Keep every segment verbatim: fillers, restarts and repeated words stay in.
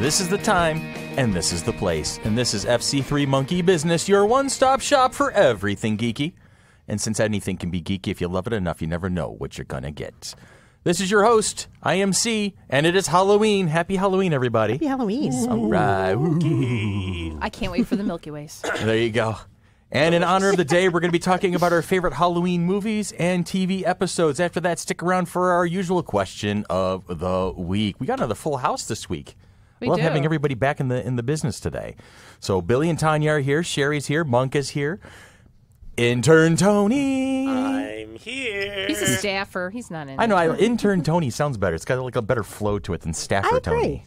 This is the time, and this is the place. And this is F C three Monkey Business, your one-stop shop for everything geeky. And since anything can be geeky, if you love it enough, you never know what you're gonna get. This is your host, I M C, and it is Halloween. Happy Halloween, everybody. Happy Halloween. All right. Ooh. I can't wait for the Milky Ways. There you go. And in honor of the day, we're going to be talking about our favorite Halloween movies and T V episodes. After that, stick around for our usual question of the week. We got another full house this week. We love do. having everybody back in the in the business today. So Billy and Tanya are here. Sherry's here. Monk is here. Intern Tony. I'm here. He's a staffer. He's not in. I know. I, intern Tony sounds better. It's got like a better flow to it than staffer I Tony. Agree.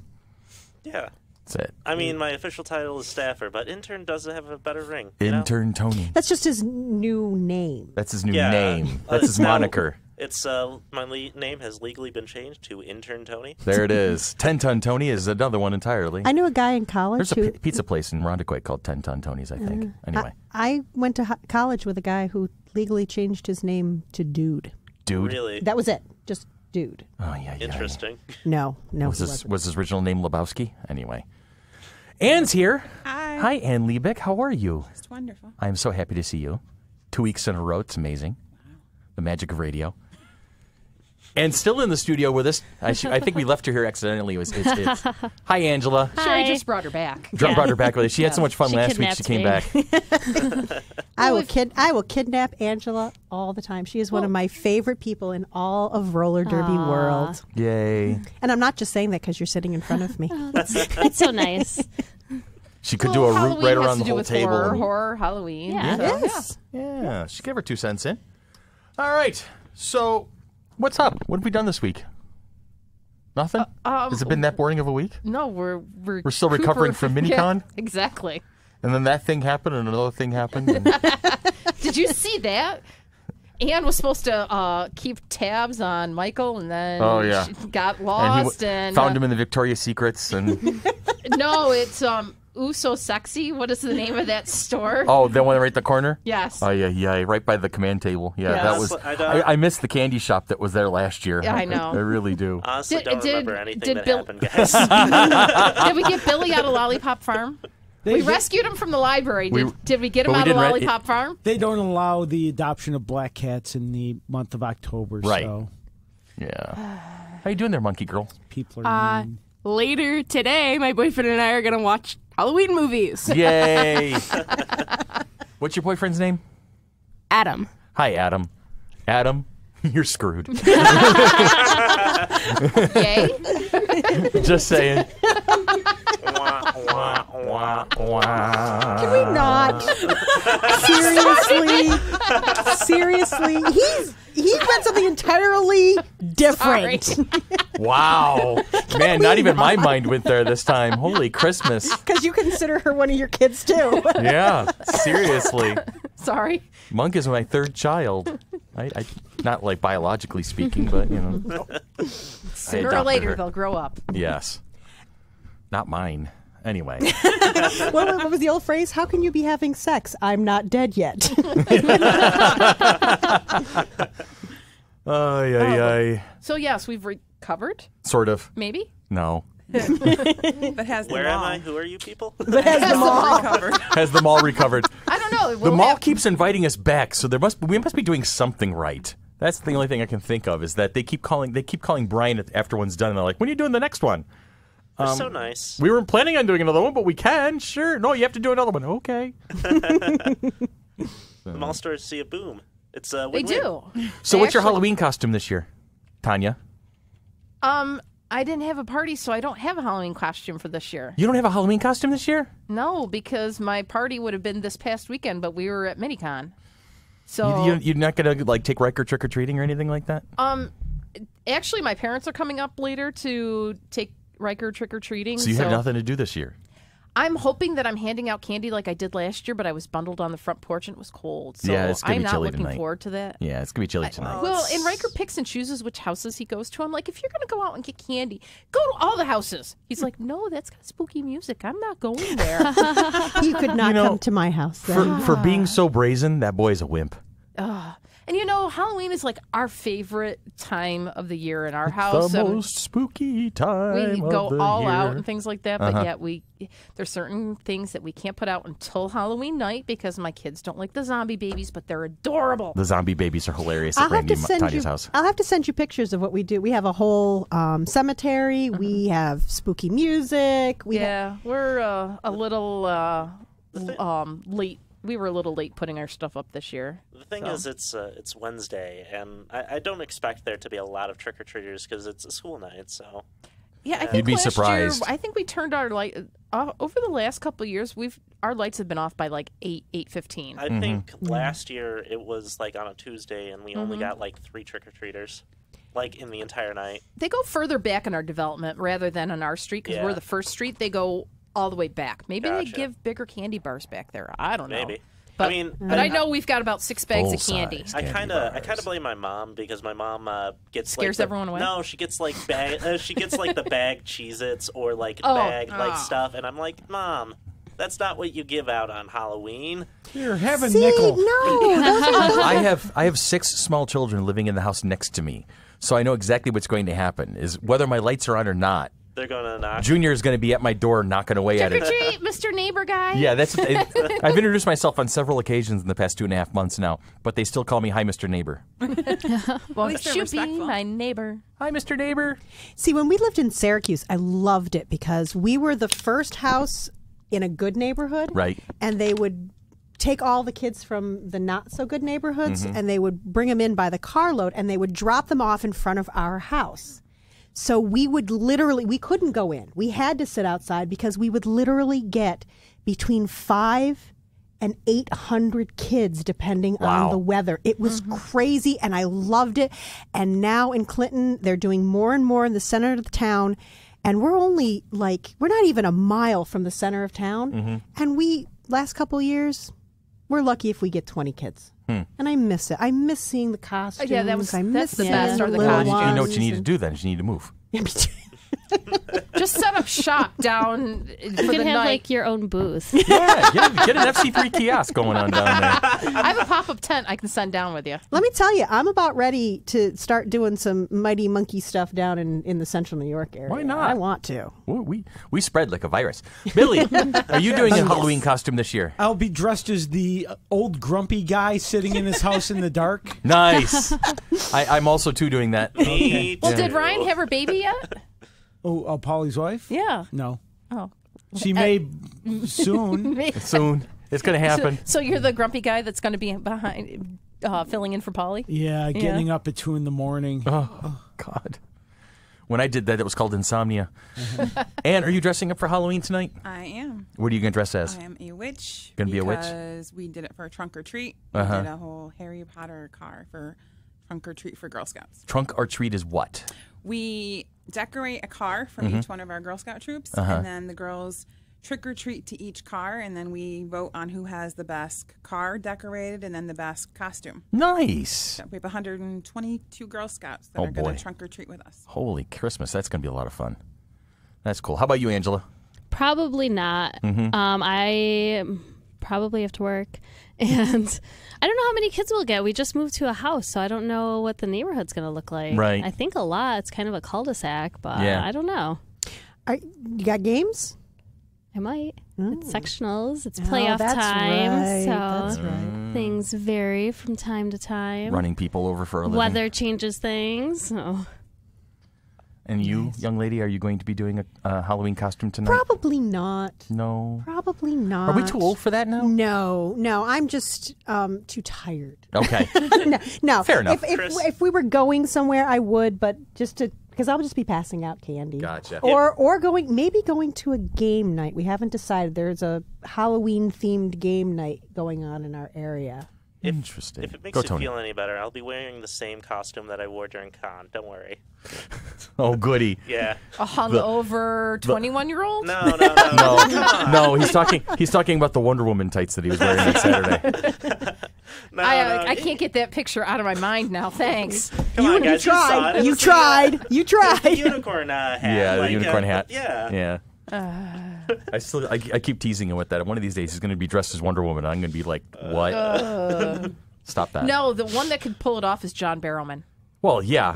Yeah. That's it. I mean, my official title is staffer, but intern does have a better ring. Intern know? Tony. That's just his new name. That's his new yeah. name. That's uh, his moniker. It's uh, my le name has legally been changed to Intern Tony. There it is. Ten Ton Tony is another one entirely. I knew a guy in college. There's who... a pizza place in Rondequoit called Ten Ton Tony's, I think. Uh, anyway, I, I went to college with a guy who legally changed his name to Dude. Dude. Really? That was it. Just. Dude. Oh, yeah, yeah. Interesting. Yeah. No, no. Was his, was his original name Lebowski? Anyway. Anne's here. Hi. Hi, Anne Liebeck. How are you? It's wonderful. I'm so happy to see you. Two weeks in a row. It's amazing. Wow. The magic of radio. And still in the studio with us. I, sh I think we left her here accidentally. It was, it's, it's. Hi, Angela. Hi. Sherry just brought her back. Yeah. Brought her back with us. She yeah. had so much fun she last week. She came me. back. I will kid. I will kidnap Angela all the time. She is well, one of my favorite people in all of roller derby Aww. world. Yay! And I'm not just saying that because you're sitting in front of me. Oh, that's, that's so nice. She could well, do a Halloween route right around the whole table. Horror, horror, Halloween. Yeah. Yeah. So, yes. Yeah. yeah. She gave her two cents in. All right. So. What's up? What have we done this week? Nothing? Uh, um, Has it been that boring of a week? No, we're... We're, we're still recovering from Minicon? Yeah, exactly. And then that thing happened and another thing happened. And... Did you see that? Anne was supposed to uh, keep tabs on Michael and then oh, yeah. she got lost and... and found uh, him in the Victoria Secret's and... No, it's... um. Ooh, so sexy. What is the name of that store? Oh, the one right in the corner? Yes. Oh, yeah, yeah, right by the command table. Yeah, yes. that was. I, I, I missed the candy shop that was there last year. Yeah, I know. I, I really do. Honestly, did, don't did, remember anything did that Bill... happened, guys. Did we get Billy out of Lollipop Farm? They we did... rescued him from the library. Did we, did we get him out of Lollipop Farm? They don't allow the adoption of black cats in the month of October. Right. So. Yeah. How you doing there, monkey girl? People are uh, mean. Later today, my boyfriend and I are going to watch Halloween movies. Yay. What's your boyfriend's name? Adam. Hi, Adam. Adam, you're screwed. Yay. Just saying. Can we not? Seriously? Seriously? He's he meant something entirely different. Wow. Man, not even not? my mind went there this time. Holy Christmas. Because you consider her one of your kids, too. Yeah, seriously. Sorry. Monk is my third child. I, I Not like biologically speaking, but, you know. Sooner or later, her. they'll grow up. Yes. Not mine. Anyway. what, what was the old phrase? How can you be having sex? I'm not dead yet. Ay, ay, ay. So, yes, we've recovered? Sort of. Maybe? No. but has Where them all. am I? Who are you people? But has, has them all recovered. Has them all recovered. I don't know. We'll the mall have... keeps inviting us back, so there must we must be doing something right. That's the only thing I can think of, is that they keep calling, they keep calling Brian after one's done, and they're like, when are you doing the next one? They're um, so nice. We weren't planning on doing another one, but we can, sure. No, you have to do another one. Okay. The mall stores see a boom. It's uh, win-win. They do. So they what's actually... your Halloween costume this year, Tanya? Um, I didn't have a party, so I don't have a Halloween costume for this year. You don't have a Halloween costume this year? No, because my party would have been this past weekend, but we were at Minicon. So you, you, You're not going to like take Riker trick-or-treating or anything like that? Um, Actually, my parents are coming up later to take... Riker trick-or-treating. So you so have nothing to do this year? I'm hoping that I'm handing out candy like I did last year, but I was bundled on the front porch and it was cold. So yeah, it's gonna I'm be not chilly looking tonight. forward to that. Yeah, it's going to be chilly tonight. I, well, and Riker picks and chooses which houses he goes to. I'm like, if you're going to go out and get candy, go to all the houses. He's like, no, that's got spooky music. I'm not going there. You could not you know, come to my house. For, for being so brazen, that boy's a wimp. Uh, and you know, Halloween is like our favorite time of the year in our house. The um, most spooky time. We go of the all year. out and things like that, but uh-huh. yet we there's certain things that we can't put out until Halloween night because my kids don't like the zombie babies, but they're adorable. The zombie babies are hilarious I'll at Randy Tiny's house. I'll have to send you pictures of what we do. We have a whole um, cemetery. Uh-huh. We have spooky music. We yeah, have... we're uh, a little uh, um, late. We were a little late putting our stuff up this year. The thing so. is, it's uh, it's Wednesday, and I, I don't expect there to be a lot of trick or treaters because it's a school night. So, yeah, I think you'd be surprised. Year, I think we turned our light uh, over the last couple of years. We've our lights have been off by like eight eight fifteen. I mm-hmm. think last year it was like on a Tuesday, and we only mm-hmm. got like three trick or treaters. Like in the entire night. They go further back in our development rather than on our street because yeah. we're the first street. They go all the way back. Maybe gotcha. they give bigger candy bars back there. I don't Maybe. know. But, I mean, but I, I know we've got about six bags of candy. candy. I kind of, I kind of blame my mom because my mom uh, gets scares like the, everyone away. No, she gets like bag, uh, she gets like the bag Cheez-Its or like oh, bag oh. like stuff, and I'm like, Mom, that's not what you give out on Halloween. Here, have a See, nickel. No, I have, I have six small children living in the house next to me. So I know exactly what's going to happen is whether my lights are on or not. They're going to knock. Junior is going to be at my door knocking away Trick at it. Trick or treat, Mister Neighbor Guy. Yeah, that's. It, I've introduced myself on several occasions in the past two and a half months now, but they still call me Hi, Mister Neighbor. Well, you should be my neighbor. Hi, Mister Neighbor. See, when we lived in Syracuse, I loved it because we were the first house in a good neighborhood. Right. And they would take all the kids from the not-so-good neighborhoods, mm-hmm. and they would bring them in by the carload, and they would drop them off in front of our house. So we would literally, we couldn't go in. We had to sit outside because we would literally get between five and eight hundred kids, depending wow. on the weather. It was mm-hmm. crazy, and I loved it. And now in Clinton, they're doing more and more in the center of the town, and we're only, like, we're not even a mile from the center of town. Mm-hmm. And we, last couple years... we're lucky if we get twenty kids. Hmm. And I miss it. I miss seeing the costumes. Yeah, that was, I miss that's the best are the costumes. Well, you know what you need to do then is you need to move. Just set up shop down for You can the have night. like your own booth. Yeah, get, get an F C three kiosk going on down there. I have a pop-up tent I can send down with you. Let me tell you, I'm about ready to start doing some Mighty Monkey stuff down in, in the central New York area. Why not? I want to. Ooh, we, we spread like a virus. Billy, are you doing a Halloween costume this year? I'll be dressed as the old grumpy guy sitting in his house in the dark. Nice. I, I'm also, too, doing that. Okay. Well, yeah. Did Ryan have her baby yet? Oh, uh, Polly's wife? Yeah. No. Oh. She may uh, soon. May. Soon. It's going to happen. So, so you're the grumpy guy that's going to be behind, uh, filling in for Polly? Yeah, getting yeah. up at two in the morning. Oh, oh, God. When I did that, it was called insomnia. Mm-hmm. Anne, are you dressing up for Halloween tonight? I am. What are you going to dress as? I am a witch. Going to be a witch? Because we did it for Trunk or Treat. Uh-huh. We did a whole Harry Potter car for Trunk or Treat for Girl Scouts. Trunk or Treat is what? We... decorate a car from mm-hmm. each one of our Girl Scout troops, uh-huh. and then the girls trick-or-treat to each car, and then we vote on who has the best car decorated and then the best costume. Nice! So we have one hundred twenty-two Girl Scouts that oh, are going to trunk-or-treat with us. Holy Christmas, that's going to be a lot of fun. That's cool. How about you, Angela? Probably not. Mm-hmm. Um, I probably have to work, and I don't know how many kids we'll get. We just moved to a house, so I don't know what the neighborhood's going to look like. Right. I think a lot. It's kind of a cul-de-sac, but yeah. I don't know. Are, you got games? I might. Mm. It's sectionals. It's playoff oh, that's time. Right. So that's right. Things vary from time to time. Running people over for a living. Weather changes things. Oh. And you, young lady, are you going to be doing a uh, Halloween costume tonight? Probably not. No. Probably not. Are we too old for that now? No. No, I'm just um, too tired. Okay. no, no. Fair enough. If, if, if we were going somewhere, I would, but just to, because I'll just be passing out candy. Gotcha. Or, yeah. or going, maybe going to a game night. We haven't decided. There's a Halloween-themed game night going on in our area. If, Interesting. If it makes Go, you Tony. feel any better, I'll be wearing the same costume that I wore during con. Don't worry. Oh, goody. Yeah. A hungover twenty-one-year-old? No, no, no. No, no. no he's, talking, he's talking about the Wonder Woman tights that he was wearing on Saturday. no, I, no, I, I can't get that picture out of my mind now. Thanks. Come you, on, guys, you tried. You, you tried. That. You tried. The unicorn uh, hat. Yeah, the like, unicorn uh, hat. Yeah. Yeah. Uh, I still, I, I keep teasing him with that. One of these days, he's going to be dressed as Wonder Woman. I'm going to be like, what? Uh, Stop that. No, the one that could pull it off is John Barrowman. Well, yeah,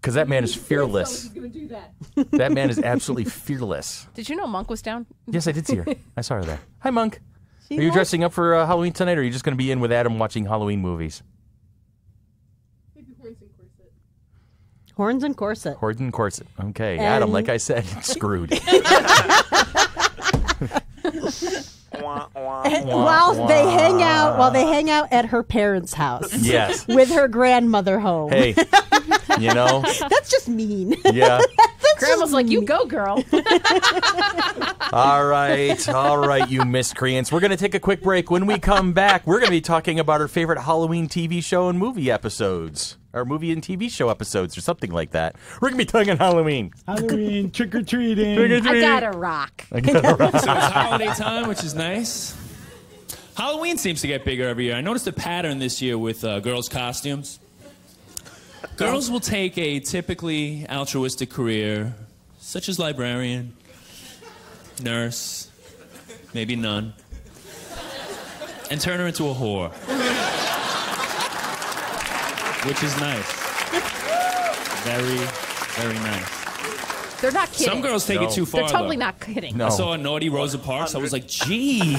because that man is fearless. Gonna do that. That man is absolutely fearless. Did you know Monk was down? Yes, I did see her. I saw her there. Hi, Monk. She are you knows? dressing up for uh, Halloween tonight, or are you just going to be in with Adam watching Halloween movies? Maybe horns and corset. Horns and corset. Horns and corset. Okay, and... Adam, like I said, screwed. And while they hang out, while they hang out at her parents' house, yes, with her grandmother home. Hey, you know, that's just mean. Yeah, that's grandma's like, mean. You go, girl. All right, all right, you miscreants. We're gonna take a quick break. When we come back, we're gonna be talking about our favorite Halloween T V show and movie episodes, or movie and T V show episodes, or something like that. We're gonna be talking Halloween. Halloween, trick or treating. Trick or treating. I gotta rock. I gotta rock. So it's holiday time, which is nice. Halloween seems to get bigger every year. I noticed a pattern this year with uh, girls' costumes. Girls will take a typically altruistic career, such as librarian, nurse, maybe nun, and turn her into a whore. Which is nice. Very, very nice. They're not kidding. Some girls take no. it too far, They're totally though. not kidding. No. I saw a naughty Rosa Parks. I was like, jeez,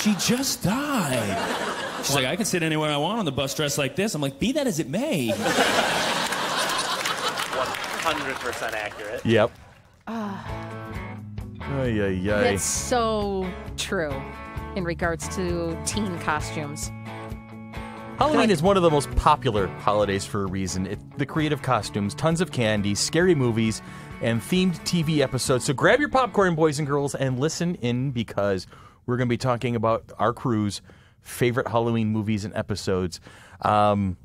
she just died. She's like, I can sit anywhere I want on the bus dressed like this. I'm like, be that as it may. one hundred percent accurate. Yep. Uh, ay, ay, ay. That's so true in regards to teen costumes. Halloween is one of the most popular holidays for a reason. It, the creative costumes, tons of candy, scary movies, and themed T V episodes. So grab your popcorn, boys and girls, and listen in, because we're going to be talking about our crew's favorite Halloween movies and episodes. Um,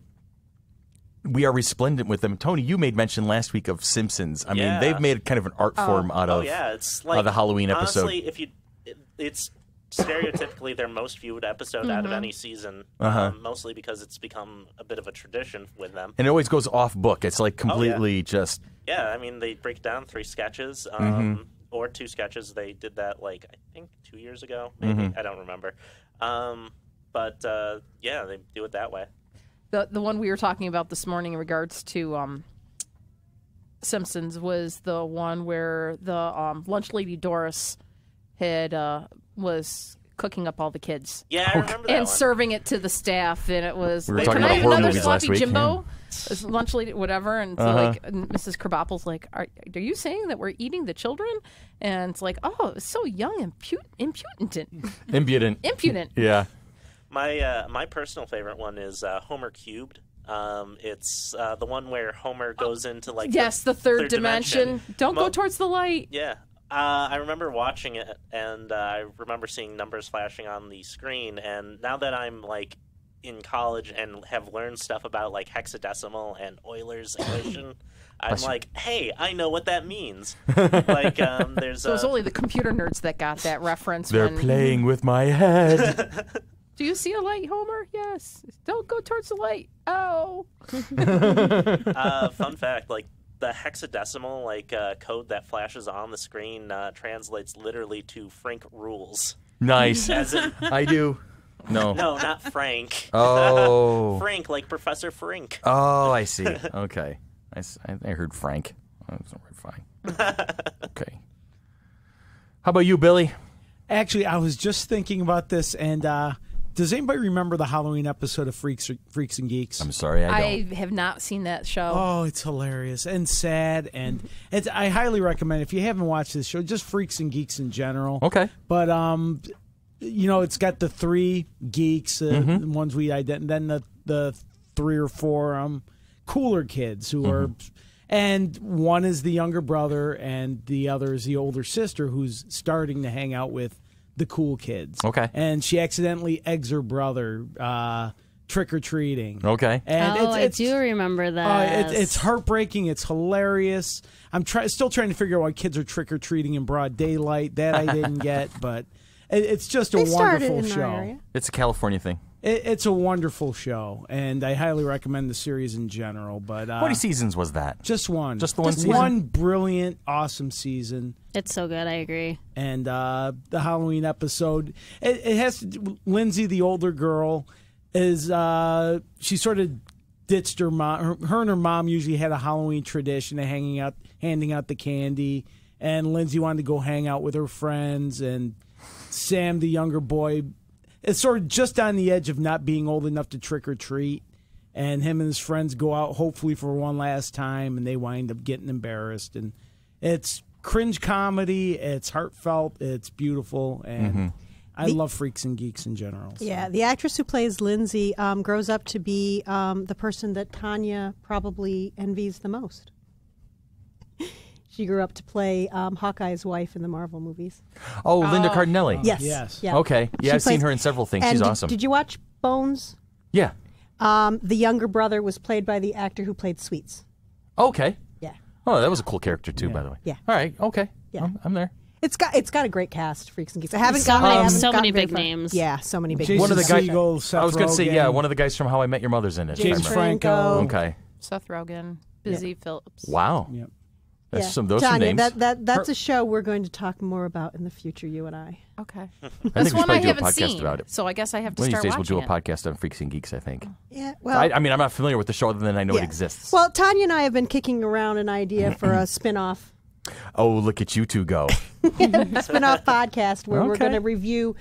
we are resplendent with them. Tony, you made mention last week of Simpsons. I yeah. mean, they've made kind of an art form oh. out of oh, yeah. it's like, uh, the Halloween episode. Honestly, if you, it, it's... stereotypically their most viewed episode mm-hmm. out of any season, uh-huh. um, mostly because it's become a bit of a tradition with them. And it always goes off book. It's like completely oh, yeah. just... Yeah, I mean, they break down three sketches, um, mm-hmm. or two sketches. They did that, like, I think two years ago, maybe. Mm-hmm. I don't remember. Um, but, uh, yeah, they do it that way. The, the one we were talking about this morning in regards to... Um... Simpsons was the one where the um, lunch lady Doris had... Uh, was cooking up all the kids. Yeah, I remember that. And one. serving it to the staff, and it was, we were talking about horror movies last week. Jimbo, yeah. lunch lady, whatever, and uh-huh. so like and Missus Krabappel's like, are, are you saying that we're eating the children? And it's like, oh, it's so young and pu impudent. Impudent. Impudent. Yeah. My uh, my personal favorite one is uh, Homer Cubed. Um, it's uh, the one where Homer goes into like yes, the, the third, third dimension. dimension. Don't Mo go towards the light. Yeah. Uh, I remember watching it, and uh, I remember seeing numbers flashing on the screen, and now that I'm, like, in college and have learned stuff about, like, hexadecimal and Euler's equation, I'm like, hey, I know what that means. Like, um, there's So it's only the computer nerds that got that reference. They're when... playing with my head. Do you see a light, Homer? Yes. Don't go towards the light. Oh. uh, fun fact, like, the hexadecimal like uh, code that flashes on the screen uh, translates literally to Frank rules. Nice. As in, I do. No. No, not Frank. Oh. Frank, like Professor Frink. Oh, I see. Okay. I, I heard Frank. I was fine. Okay. How about you, Billy? Actually, I was just thinking about this, and uh, does anybody remember the Halloween episode of Freaks Freaks and Geeks? I'm sorry, I don't. I have not seen that show. Oh, it's hilarious and sad, and it's, I highly recommend it. If you haven't watched this show, just Freaks and Geeks in general. Okay. But, um, you know, it's got the three geeks, uh, mm-hmm. the ones we identify, then the, the three or four um, cooler kids who mm-hmm. are, and one is the younger brother, and the other is the older sister who's starting to hang out with the cool kids. Okay. And she accidentally eggs her brother uh, trick-or-treating. Okay. And oh, it's, it's, I do remember that. Uh, it, it's heartbreaking. It's hilarious. I'm try still trying to figure out why kids are trick-or-treating in broad daylight. That I didn't get, but it, it's just they a wonderful in show. Area. It's a California thing. It, it's a wonderful show, and I highly recommend the series in general. But uh, how many seasons was that? Just one. Just the one just season? One brilliant, awesome season. It's so good. I agree. And uh, the Halloween episode, it, it has to do, Lindsay, the older girl, is uh, she sort of ditched her mom. Her, her and her mom usually had a Halloween tradition of hanging out, handing out the candy. And Lindsay wanted to go hang out with her friends. And Sam, the younger boy, is sort of just on the edge of not being old enough to trick or treat. And him and his friends go out, hopefully for one last time, and they wind up getting embarrassed. And it's cringe comedy. It's heartfelt. It's beautiful. And mm-hmm. I the, love Freaks and Geeks in general. So. Yeah, the actress who plays Lindsay um, grows up to be um, the person that Tanya probably envies the most. She grew up to play um, Hawkeye's wife in the Marvel movies. Oh, uh, Linda Cardinelli. Yes. Yes. Yeah. Okay. Yeah, she I've plays, seen her in several things. She's did, awesome. Did you watch Bones? Yeah. Um, the younger brother was played by the actor who played Sweets. Okay. Yeah. Oh, that was a cool character too, yeah. by the way. Yeah. All right. Okay. Yeah. I'm, I'm there. It's got it's got a great cast. Freaks and Geeks. I haven't so gotten um, so many big names. Yeah, so many big. Jason names. One of the guys. Siegel, Seth I was going to say yeah. One of the guys from How I Met Your Mother's in it. James Franco. Okay. Seth Rogen. Busy yeah. Phillips. Wow. Yep. That's yeah. some those Tanya, names. That, that, that's Her. a show we're going to talk more about in the future, you and I. Okay. I that's one I haven't seen, about it. so I guess I have to one start watching it. One of these days we'll do a it. podcast on Freaks and Geeks, I think. Yeah, well... I, I mean, I'm not familiar with the show other than I know yeah. it exists. Well, Tanya and I have been kicking around an idea for a spin-off. Oh, look at you two go. spin-off podcast where okay. we're going to review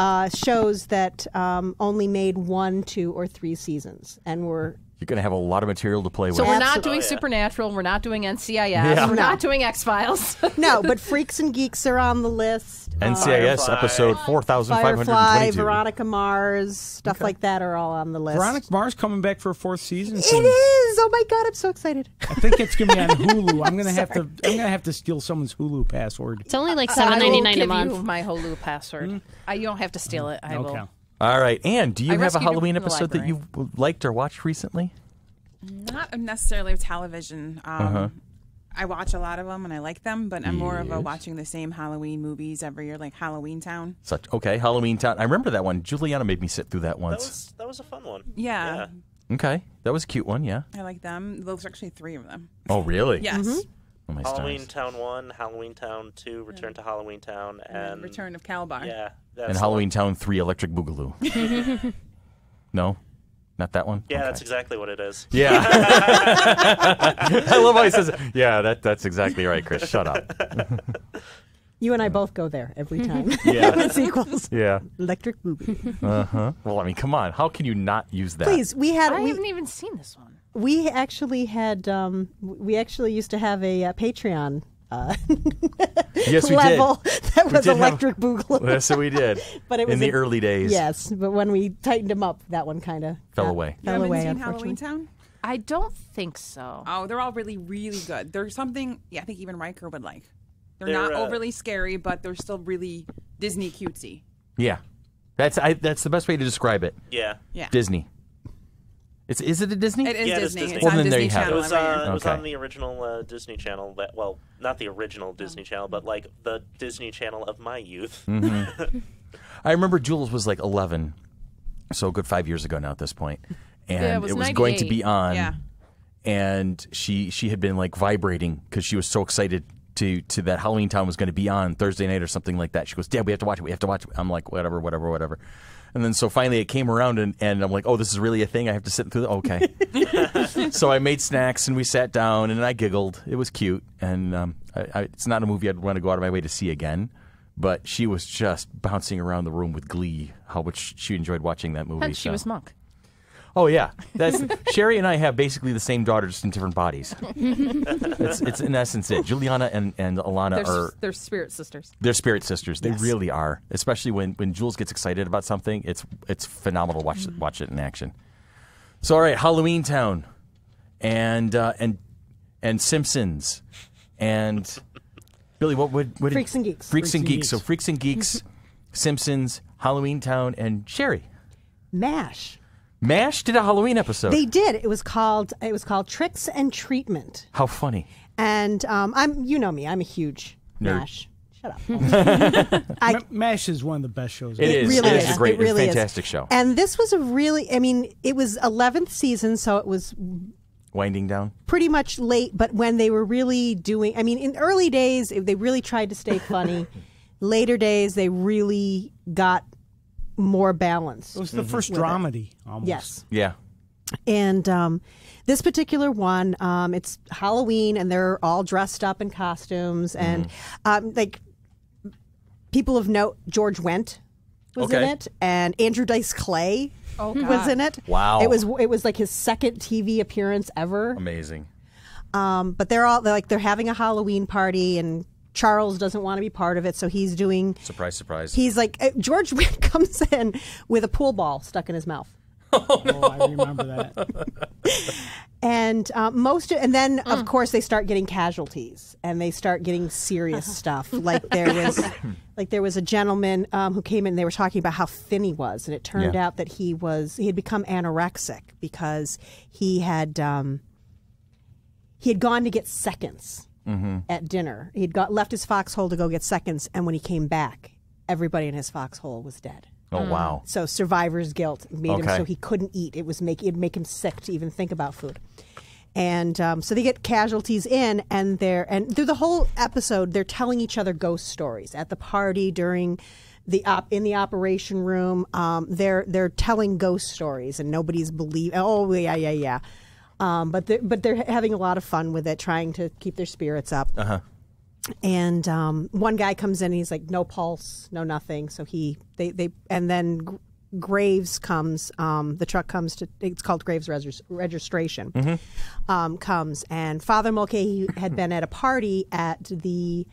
uh, shows that um, only made one, two, or three seasons. And we're... You're going to have a lot of material to play with. So we're not doing oh, yeah. Supernatural. We're not doing N C I S. Yeah. We're no. not doing X-Files. no, but Freaks and Geeks are on the list. N C I S uh, episode four thousand five hundred twenty-two. Firefly, Veronica Mars, stuff okay. like that are all on the list. Veronica Mars coming back for a fourth season. It soon. is. Oh, my God. I'm so excited. I think it's going to be on Hulu. I'm going to have to I'm going to have to steal someone's Hulu password. It's only like seven ninety-nine a month. I will give you my Hulu password. Mm. I, you don't have to steal it. I okay. will. All right, Anne, do you I have a Halloween episode that you liked or watched recently? Not necessarily of television. Um, uh-huh. I watch a lot of them and I like them, but I'm yes. more of a watching the same Halloween movies every year, like Halloweentown. Such okay, Halloweentown. I remember that one. Juliana made me sit through that once. That was, that was a fun one. Yeah. yeah. Okay, that was a cute one. Yeah. I like them. There's actually three of them. Oh, really? yes. Mm-hmm. Oh, Halloweentown one, Halloweentown two, Return yeah. to Halloweentown, and, and Return of Calabar. Yeah, and Halloweentown three, Electric Boogaloo. no, not that one. Yeah, okay. that's exactly what it is. Yeah, I love how he says. Yeah, that that's exactly right, Chris. Shut up. You and I both go there every time. Yeah. sequels. Yeah. Electric Boogaloo. Uh huh. Well, I mean, come on. How can you not use that? Please, we had. I we, haven't even seen this one. We actually had. Um, we actually used to have a uh, Patreon. Uh, yes, we level did. That was Electric Boogaloo. Yes, we did. But it was in the a, early days. Yes, but when we tightened them up, that one kind of fell away. Fell you away. Seen Halloweentown? I don't think so. Oh, they're all really, really good. There's something. Yeah, I think even Riker would like. They're, they're not uh, overly scary, but they're still really Disney cutesy. Yeah, that's I, that's the best way to describe it. Yeah, yeah. Disney. It's is it a Disney? It is yeah, Disney. It's Disney. Well, it's on then Disney there you have it. It was, uh, okay. it was on the original uh, Disney Channel. That, well, not the original Disney oh. Channel, but like the Disney Channel of my youth. Mm-hmm. I remember Jules was like eleven, so a good five years ago now at this point, and yeah, it was, it was going to be on, yeah. and she she had been like vibrating because she was so excited. To, to that Halloweentown was going to be on Thursday night or something like that. She goes, Dad, we have to watch it. We have to watch it. I'm like, whatever, whatever, whatever. And then so finally it came around and, and I'm like, oh, this is really a thing? I have to sit through the okay. So I made snacks and we sat down and I giggled. It was cute. And um, I, I, it's not a movie I'd want to go out of my way to see again. But she was just bouncing around the room with glee, how much she enjoyed watching that movie. And she so. was Monk. Oh, yeah. That's, Sherry and I have basically the same daughter, just in different bodies. it's, it's in essence it. Juliana and, and Alana they're, are... They're spirit sisters. They're spirit sisters. They yes. really are. Especially when, when Jules gets excited about something, it's it's phenomenal to watch, mm-hmm. watch it in action. So, all right, Halloweentown and, uh, and, and Simpsons and... Billy, what would... What Freaks did, and Geeks. Freaks, Freaks and, and Geeks. Geeks. So, Freaks and Geeks, Simpsons, Halloweentown, and Sherry. MASH. MASH did a Halloween episode. They did. It was called it was called Tricks and Treatment. How funny. And um, I'm you know me, I'm a huge Nerd. MASH. Shut up. I, MASH is one of the best shows. It, it is. Really it is. is. Great. It really it's a fantastic is. show. And this was a really I mean, it was eleventh season, so it was winding down. Pretty much late, but when they were really doing I mean, in early days they really tried to stay funny. Later days they really got more balanced. It was the mm-hmm. first dramedy, almost. Yes. Yeah. And um, this particular one, um, it's Halloween, and they're all dressed up in costumes. And mm-hmm. um, like people of note, George Wendt was okay. in it, and Andrew Dice Clay oh, God. was in it. Wow! It was it was like his second T V appearance ever. Amazing. Um, but they're all they're like they're having a Halloween party, and Charles doesn't want to be part of it, so he's doing surprise, surprise. He's like uh, George Wendt comes in with a pool ball stuck in his mouth. Oh, no. Oh, I remember that. and uh, most, of, and then mm. of course they start getting casualties, and they start getting serious stuff. Like there was, like there was a gentleman um, who came in. And they were talking about how thin he was, and it turned yeah. out that he was he had become anorexic because he had um, he had gone to get seconds mm-hmm. at dinner. He had got left his foxhole to go get seconds, and when he came back, everybody in his foxhole was dead. Oh wow! So survivor's guilt made okay. him so he couldn't eat. It was make it'd make him sick to even think about food, and um, so they get casualties in, and they're and through the whole episode they're telling each other ghost stories at the party during the op in the operation room. Um, they're they're telling ghost stories, and nobody's believe. Oh yeah yeah yeah, um, but they're, but they're having a lot of fun with it, trying to keep their spirits up. Uh huh. And um, one guy comes in and he's like, no pulse, no nothing. So he, they, they, and then Graves comes, um, the truck comes to, it's called Graves Regis Registration, mm-hmm. um, comes. And Father Mulcahy had been at a party at the,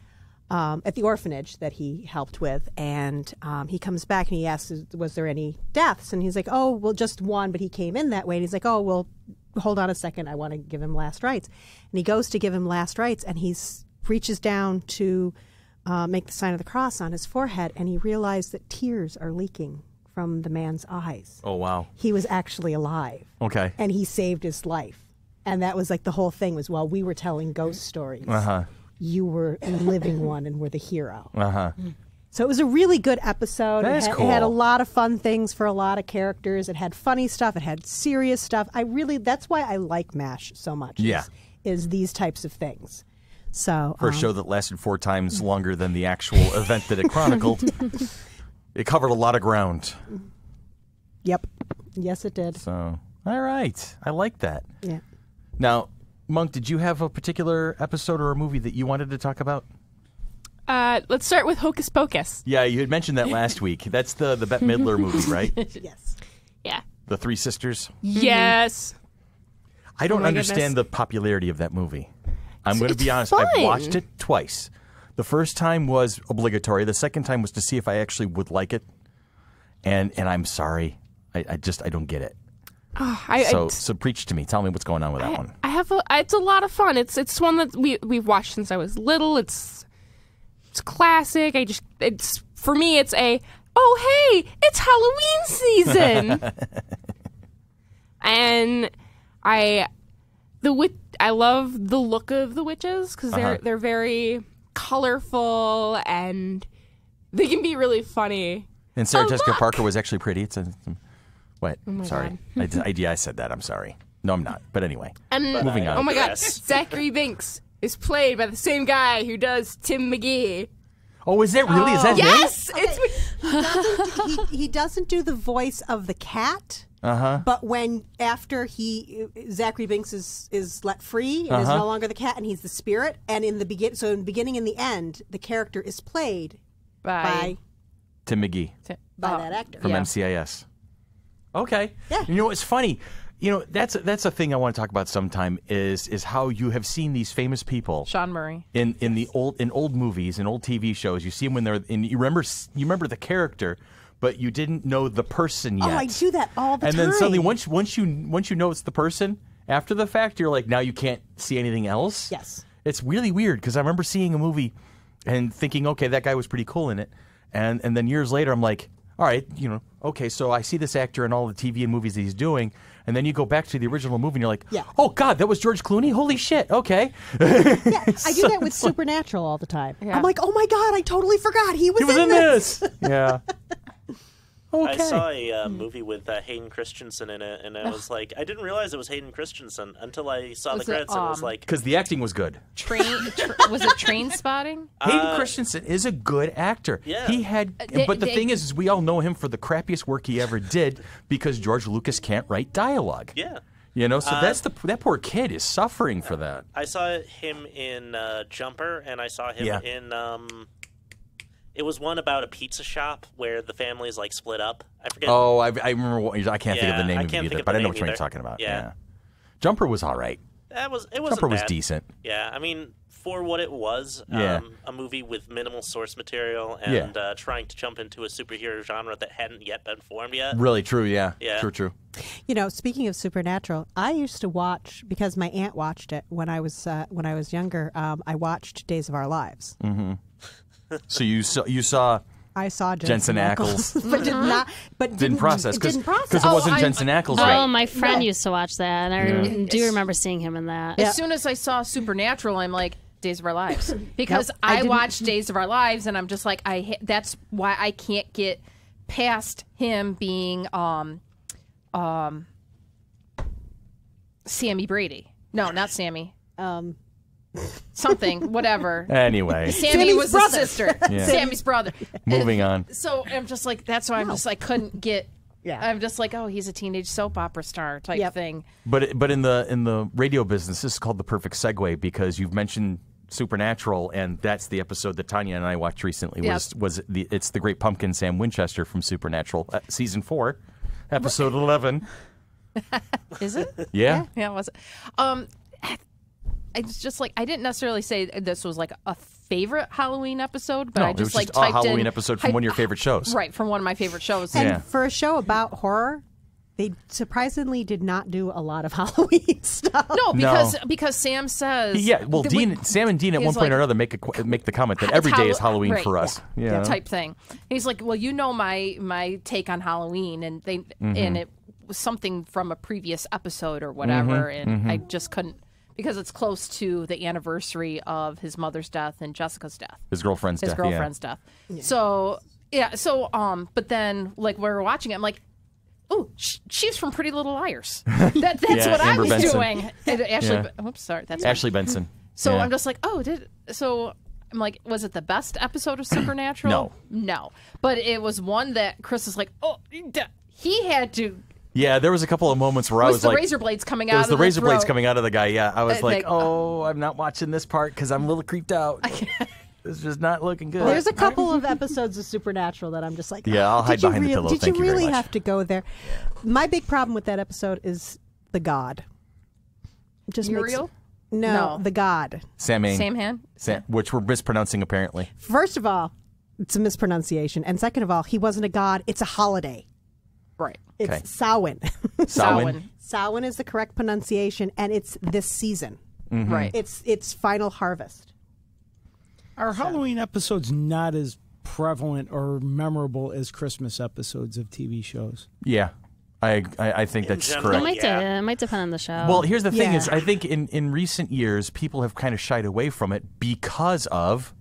um, at the orphanage that he helped with. And um, he comes back and he asks, was there any deaths? And he's like, oh, well, just one, but he came in that way. And he's like, oh, well, hold on a second. I want to give him last rites. And he goes to give him last rites and he's, reaches down to uh, make the sign of the cross on his forehead, and he realized that tears are leaking from the man's eyes. Oh, wow. He was actually alive. Okay. And he saved his life. And that was like the whole thing was, while we were telling ghost stories, uh-huh. you were a living one and were the hero. Uh-huh. So it was a really good episode. That it, is had, cool. it had a lot of fun things for a lot of characters. It had funny stuff. It had serious stuff. I really, that's why I like MASH so much. Yeah. Is, is these types of things. So, for um, a show that lasted four times longer than the actual event that it chronicled, it covered a lot of ground. Yep. Yes, it did. So, all right. I like that. Yeah. Now, Monk, did you have a particular episode or a movie that you wanted to talk about? Uh, let's start with Hocus Pocus. Yeah, you had mentioned that last week. That's the, the Bette Midler movie, right? Yes. Yeah. The Three Sisters? Yes. I don't oh understand goodness. the popularity of that movie. I'm going to be honest, fun. I've watched it twice. The first time was obligatory. The second time was to see if I actually would like it. And and I'm sorry. I, I just, I don't get it. Oh, I, so, I, so preach to me. Tell me what's going on with that I, one. I have a, it's a lot of fun. It's it's one that we, we've watched since I was little. It's it's classic. I just, it's for me, it's a, oh, hey, it's Halloween season. and I... The witch, I love the look of the witches because they're uh-huh. they're very colorful and they can be really funny. And Sarah oh, Jessica look! Parker was actually pretty. It's a, what? Oh sorry, I, I, yeah, I said that. I'm sorry. No, I'm not. But anyway, and but moving I, on. Oh my God, Zachary Binks is played by the same guy who does Tim McGee. Oh, is that really? Oh. Is that yes? Him? It's okay. he, doesn't, he, he doesn't do the voice of the cat. Uh-huh. But when after he Zachary Binks is is let free and uh-huh. is no longer the cat and he's the spirit and in the begin so in the beginning and the end the character is played by, by Tim McGee Tim, by oh, that actor from yeah. N C I S. Okay. Yeah. You know it's funny. You know that's that's a thing I want to talk about sometime is is how you have seen these famous people Sean Murray in in the old in old movies and old T V shows you see them when they're in you remember you remember the character. But you didn't know the person yet. Oh, I do that all the and time. And then suddenly, once once you once you know it's the person, after the fact, you're like, now you can't see anything else. Yes, it's really weird because I remember seeing a movie and thinking, okay, that guy was pretty cool in it, and and then years later, I'm like, all right, you know, okay, so I see this actor in all the T V and movies that he's doing, and then you go back to the original movie and you're like, yeah. oh God, that was George Clooney. Holy shit. Okay. Yeah, I do that with Supernatural all the time. Yeah. I'm like, oh my God, I totally forgot he was, he was in, in this. this. Yeah. Okay. I saw a uh, movie with uh, Hayden Christensen in it, and I was like, I didn't realize it was Hayden Christensen until I saw was the credits. It, um, and was like, because the acting was good. Train tra- was it Train Spotting? Hayden uh, Christensen is a good actor. Yeah. He had, uh, they, but the they, thing is, is, we all know him for the crappiest work he ever did because George Lucas can't write dialogue. Yeah. You know, so uh, that's the that poor kid is suffering for that. I saw him in uh, Jumper, and I saw him yeah. in. Um, It was one about a pizza shop where the family is like split up. I forget. Oh, I, I remember. What, I can't yeah, think of the name of it either, but I know which one you're talking about. Yeah. yeah, Jumper was all right. That was it. Wasn't Jumper bad. Was decent. Yeah, I mean, for what it was, yeah. um, a movie with minimal source material and yeah. uh, trying to jump into a superhero genre that hadn't yet been formed yet. Really true. Yeah. Yeah. True. True. You know, speaking of Supernatural, I used to watch because my aunt watched it when I was uh, when I was younger. Um, I watched Days of Our Lives. Mm-hmm. So you saw, you saw I saw Jensen, Jensen Ackles, Ackles. But did not but didn't, didn't process because it oh, wasn't I, Jensen Ackles. Oh, right. my friend yeah. used to watch that, and I yeah. do remember seeing him in that. As yeah. soon as I saw Supernatural, I'm like Days of Our Lives because nope, I, I watched Days of Our Lives, and I'm just like I. That's why I can't get past him being um, um, Sammy Brady. No, not Sammy. Um. Something, whatever. Anyway, Sammy Sammy's was brother. His sister. Yeah. Sammy's brother. Moving on. So I'm just like, that's why I'm no. just like, couldn't get. Yeah. I'm just like, oh, he's a teenage soap opera star type yep. thing. But but in the in the radio business, this is called the perfect segue because you've mentioned Supernatural, and that's the episode that Tanya and I watched recently. Yep. Was was the it's the Great Pumpkin, Sam Winchester from Supernatural, uh, season four, episode what? eleven. Is it? Yeah. Yeah. Yeah, was it? Um. It's just like I didn't necessarily say this was like a favorite Halloween episode, but no, I just, it was like just typed a Halloween in, episode from I, one of your favorite shows, right? From one of my favorite shows. And yeah. for a show about horror, they surprisingly did not do a lot of Halloween stuff. No, because no. because Sam says yeah. Well, Dean, we, Sam and Dean at one point like, or another make a, make the comment that every day is Halloween right, for us, yeah, yeah. yeah, type thing. And he's like, well, you know my my take on Halloween, and they mm-hmm. and it was something from a previous episode or whatever, mm-hmm, and mm-hmm. I just couldn't. Because it's close to the anniversary of his mother's death and Jessica's death. His girlfriend's his death. His girlfriend's yeah. death. Yeah. So, yeah. So, um, but then, like, when we were watching it, I'm like, oh, sh- she's from Pretty Little Liars. That, that's yeah, what Amber I was Benson. Doing. And Ashley, yeah. B- oops, sorry. That's Ashley funny. Benson. So yeah. I'm just like, oh, did, so I'm like, was it the best episode of Supernatural? No. No. But it was one that Chris is like, oh, he had to. Yeah, there was a couple of moments where it was I was the like, razor blades coming out. It was of the, the razor throat. blades coming out of the guy. Yeah, I was I, like, like, oh, I'm not watching this part because I'm a little creeped out. It's just not looking good. There's a couple of episodes of Supernatural that I'm just like, yeah, I'll hide behind the pillow. Did you really have to go there? My big problem with that episode is the god. Just Muriel. Makes, no, no, the god. Samhain. Samhain. Sam, which we're mispronouncing apparently. First of all, it's a mispronunciation, and second of all, he wasn't a god. It's a holiday. Right. It's okay. Samhain. Samhain. Samhain is the correct pronunciation, and it's this season. Mm-hmm. Right. It's it's final harvest. Our so. Halloween episode's not as prevalent or memorable as Christmas episodes of T V shows. Yeah. I I, I think in that's general, correct. It might, yeah. de- it might depend on the show. Well, here's the thing yeah. is I think in, in recent years, people have kind of shied away from it because of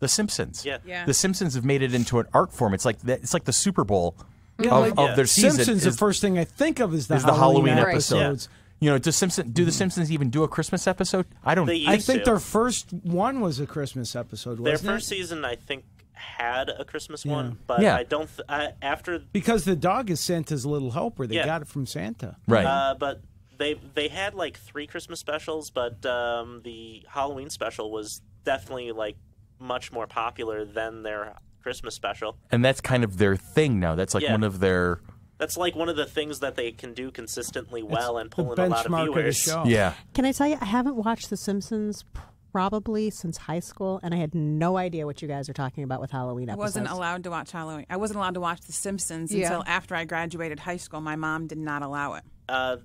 The Simpsons. Yeah. yeah. The Simpsons have made it into an art form. It's like the, it's like the Super Bowl. Yeah, of, like, of yeah. their season. Simpsons, is, the first thing I think of is the, is the Halloween, Halloween episodes. Yeah. You know, does Simpson, do the Simpsons even do a Christmas episode? I don't. I think to. Their first one was a Christmas episode. Wasn't their first it? Season, I think, had a Christmas yeah. one, but yeah. I don't. Th- I, after because the dog is Santa's little helper. They yeah. got it from Santa, right? Uh, but they they had like three Christmas specials, but um, the Halloween special was definitely like much more popular than their Christmas special. And that's kind of their thing now. That's like yeah. one of their... That's like one of the things that they can do consistently well it's and pull in a lot of viewers. Of the show. Yeah. Can I tell you, I haven't watched The Simpsons probably since high school, and I had no idea what you guys are talking about with Halloween episodes. I wasn't allowed to watch Halloween. I wasn't allowed to watch The Simpsons yeah. until after I graduated high school. My mom did not allow it. Uh,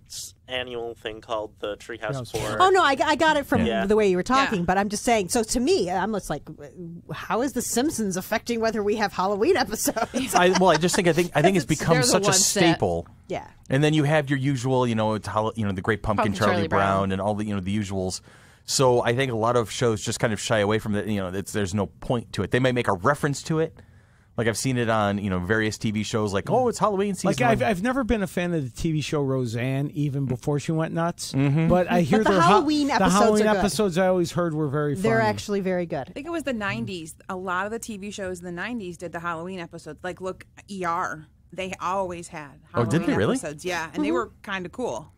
annual thing called the Treehouse Horror. Oh no, I, I got it from yeah. the way you were talking, yeah. but I'm just saying. So to me, I'm just like, how is The Simpsons affecting whether we have Halloween episodes? I, well, I just think I think I think it's become it's, such a staple. Set. Yeah. And then you have your usual, you know, you know, the Great Pumpkin, Pumpkin Charlie, Charlie Brown, Brown, and all the you know the usuals. So I think a lot of shows just kind of shy away from that. You know, it's, there's no point to it. They might make a reference to it. Like, I've seen it on, you know, various T V shows, like, oh, it's Halloween season. Like, I've, I've never been a fan of the T V show Roseanne, even before she went nuts. Mm-hmm. But I hear but the, their Halloween ha- episodes the Halloween are good. episodes I always heard were very funny. They're actually very good. I think it was the nineties. A lot of the T V shows in the nineties did the Halloween episodes. Like, look, E R. They always had Halloween oh, did they really? episodes. Yeah, and mm-hmm. they were kind of cool.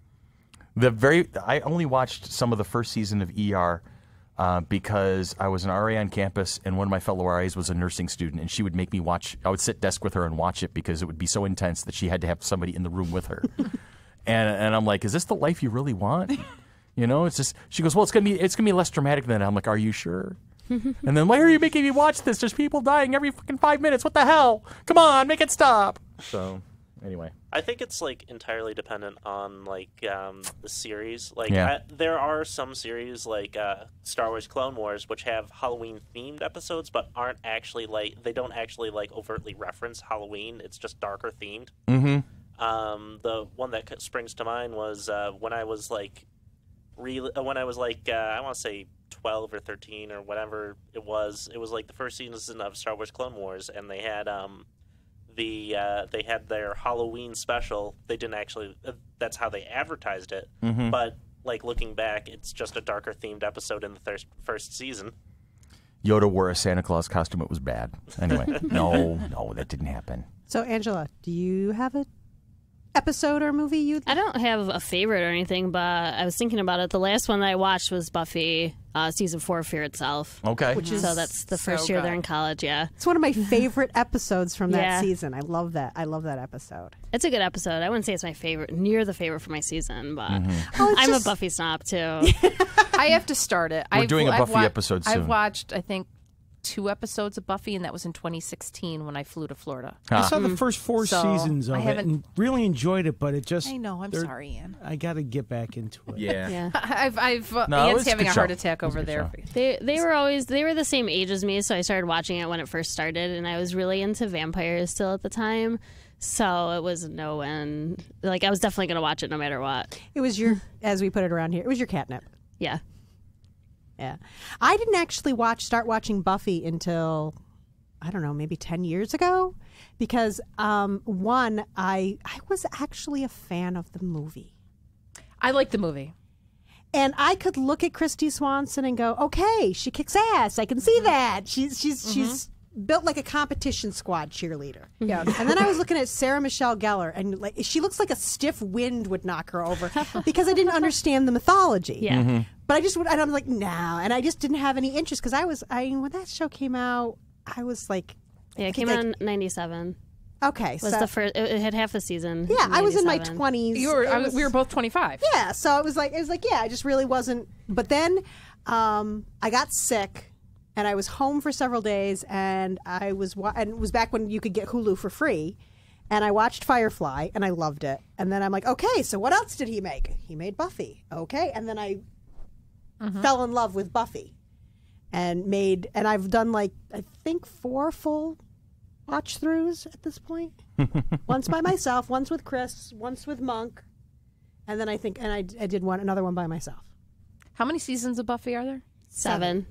The very I only watched some of the first season of E R. Uh, because I was an R A on campus, and one of my fellow R As was a nursing student, and she would make me watch. I would sit desk with her and watch it because it would be so intense that she had to have somebody in the room with her. and and I'm like, is this the life you really want? You know, it's just. She goes, well, it's gonna be it's gonna be less dramatic than that. I'm like, are you sure? And then why are you making me watch this? There's people dying every fucking five minutes. What the hell? Come on, make it stop. So. Anyway, I think it's like entirely dependent on like um, the series. Like, yeah. I, there are some series like uh, Star Wars Clone Wars, which have Halloween themed episodes, but aren't actually like they don't actually like overtly reference Halloween. It's just darker themed. Mm-hmm. Um, the one that springs to mind was uh, when I was like, re- when I was like, uh, I want to say twelve or thirteen or whatever it was. It was like the first season of Star Wars Clone Wars, and they had. Um, The uh, they had their Halloween special. They didn't actually. Uh, that's how they advertised it. Mm-hmm. But like looking back, it's just a darker themed episode in the thir- first season. Yoda wore a Santa Claus costume. It was bad. Anyway, no, no, that didn't happen. So Angela, do you have a episode or movie you? I don't have a favorite or anything, but I was thinking about it. The last one that I watched was Buffy. Uh, season four, Fear Itself. Okay. Which is so that's the first so year they're in college, yeah. It's one of my favorite episodes from that yeah. season. I love that. I love that episode. It's a good episode. I wouldn't say it's my favorite, near the favorite for my season, but mm-hmm. oh, I'm just... a Buffy snob, too. I have to start it. We're I've, doing a Buffy wa- episode soon. I've watched, I think, two episodes of Buffy, and that was in twenty sixteen when I flew to Florida. Huh. I saw the first four so seasons of it and really enjoyed it, but it just... I know, I'm sorry, Ann. I got to get back into it. Yeah. yeah. I've, I've, uh, no, Ann's having a heart show. attack over there. They, they were always, they were the same age as me, so I started watching it when it first started, and I was really into vampires still at the time, so it was no end. Like, I was definitely going to watch it no matter what. It was your, as we put it around here, it was your catnip. Yeah. Yeah. I didn't actually watch start watching Buffy until, I don't know, maybe ten years ago. Because, um, one, I I was actually a fan of the movie. I liked the movie. And I could look at Kristy Swanson and go, okay, she kicks ass. I can see that. She's she's mm-hmm. she's built like a competition squad cheerleader. Yeah. And then I was looking at Sarah Michelle Gellar, and like she looks like a stiff wind would knock her over because I didn't understand the mythology. Yeah. Mm-hmm. But I just would, and I'm like, no. Nah. And I just didn't have any interest because I was, I when that show came out, I was like, yeah, it came like, out in ninety-seven. Okay, was so, the first. It had half a season. Yeah, I was in my twenties. You were. I was, we were both twenty-five. Yeah, so it was like, it was like, yeah, I just really wasn't. But then, um, I got sick. And I was home for several days, and I was wa- and it was back when you could get Hulu for free, and I watched Firefly, and I loved it. And then I'm like, okay, so what else did he make? He made Buffy, okay. And then I uh-huh. fell in love with Buffy, and made and I've done like I think four full watch throughs at this point. Once by myself, once with Chris, once with Monk, and then I think and I, I did one another one by myself. How many seasons of Buffy are there? Seven. Seven.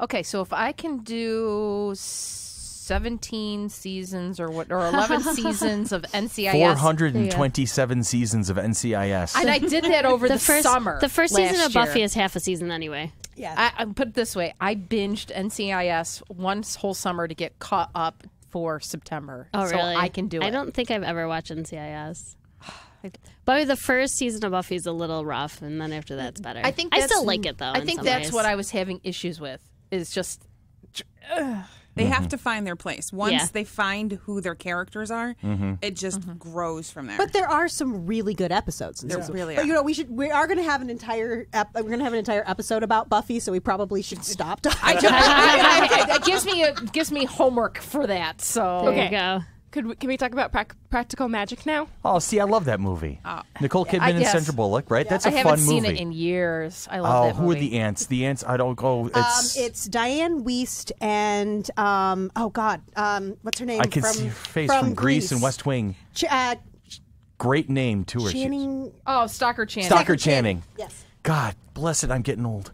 Okay, so if I can do seventeen seasons or what, or eleven seasons of N C I S, four hundred and twenty-seven yeah. seasons of N C I S, and I did that over the, the first, summer. The first season of Buffy year. is half a season anyway. Yeah, I, I put it this way: I binged N C I S one whole summer to get caught up for September. Oh, so really? I can do it. I don't think I've ever watched N C I S. But the first season of Buffy is a little rough, and then after that's better. I think that's, I still like it though. I think that's ways. what I was having issues with. Is just uh, they mm-hmm. have to find their place. Once yeah. they find who their characters are, mm-hmm. it just mm-hmm. grows from there. But there are some really good episodes. There yeah. really are. But you know, we should we are going to have an entire ep- we're going to have an entire episode about Buffy, so we probably should stop. I, I, I, I, it gives me a, gives me homework for that. So there okay. you go. Could we, can we talk about pra- Practical Magic now? Oh, see, I love that movie. Oh. Nicole Kidman I, yes. and Sandra Bullock, right? Yeah. That's a fun movie. I haven't seen movie. it in years. I love oh, that movie. Oh, who are the ants? The ants, I don't go. It's, um, it's Diane Wiest and, um, oh, God, um, what's her name? I can from, see her face from, from Grease. Grease and West Wing. Ch- uh, Great name to her. Channing. Oh, Stalker Channing. Stalker Channing. Yes. God bless it, I'm getting old.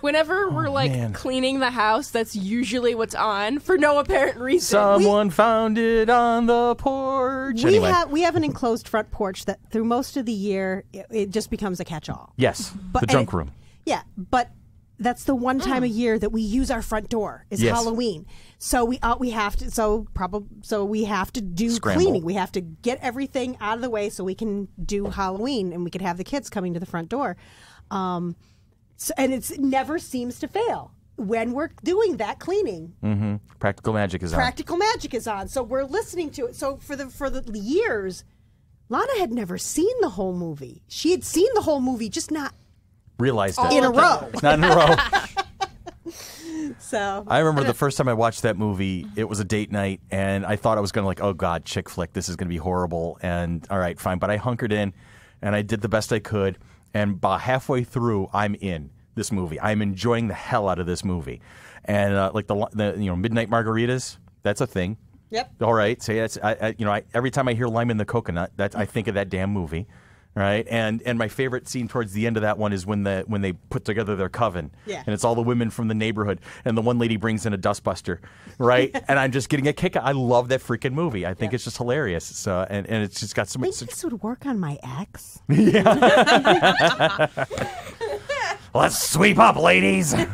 Whenever oh, we're like man. cleaning the house, that's usually what's on for no apparent reason. Someone we, found it on the porch. We anyway. have we have an enclosed front porch that through most of the year it, it just becomes a catch-all. Yes, but, the junk room. It, yeah, but that's the one time mm. a year that we use our front door is yes. Halloween. So we uh, we have to so probably so we have to do Scramble. cleaning. We have to get everything out of the way so we can do Halloween and we can have the kids coming to the front door. Um, so, and it's, it never seems to fail when we're doing that cleaning. Mm-hmm. Practical Magic is on. Practical Magic is on. So we're listening to it. So for the for the years, Lana had never seen the whole movie. She had seen the whole movie, just not realized it in a row. Not in a row. So I remember the first time I watched that movie, it was a date night, and I thought I was gonna like, oh God, chick flick, this is gonna be horrible. And all right, fine, but I hunkered in, and I did the best I could. And about halfway through, I'm in this movie. I'm enjoying the hell out of this movie, and uh, like the, the you know midnight margaritas, that's a thing. Yep. All right. So that's I, I you know I, every time I hear lime in the coconut, that's I think of that damn movie, right? And and my favorite scene towards the end of that one is when the when they put together their coven, yeah. And it's all the women from the neighborhood, and the one lady brings in a dustbuster, right? And I'm just getting a kick out. I love that freaking movie. I think yeah. it's just hilarious. So and and it's just got so much. I think this would work on my ex. Yeah. Let's sweep up, ladies. And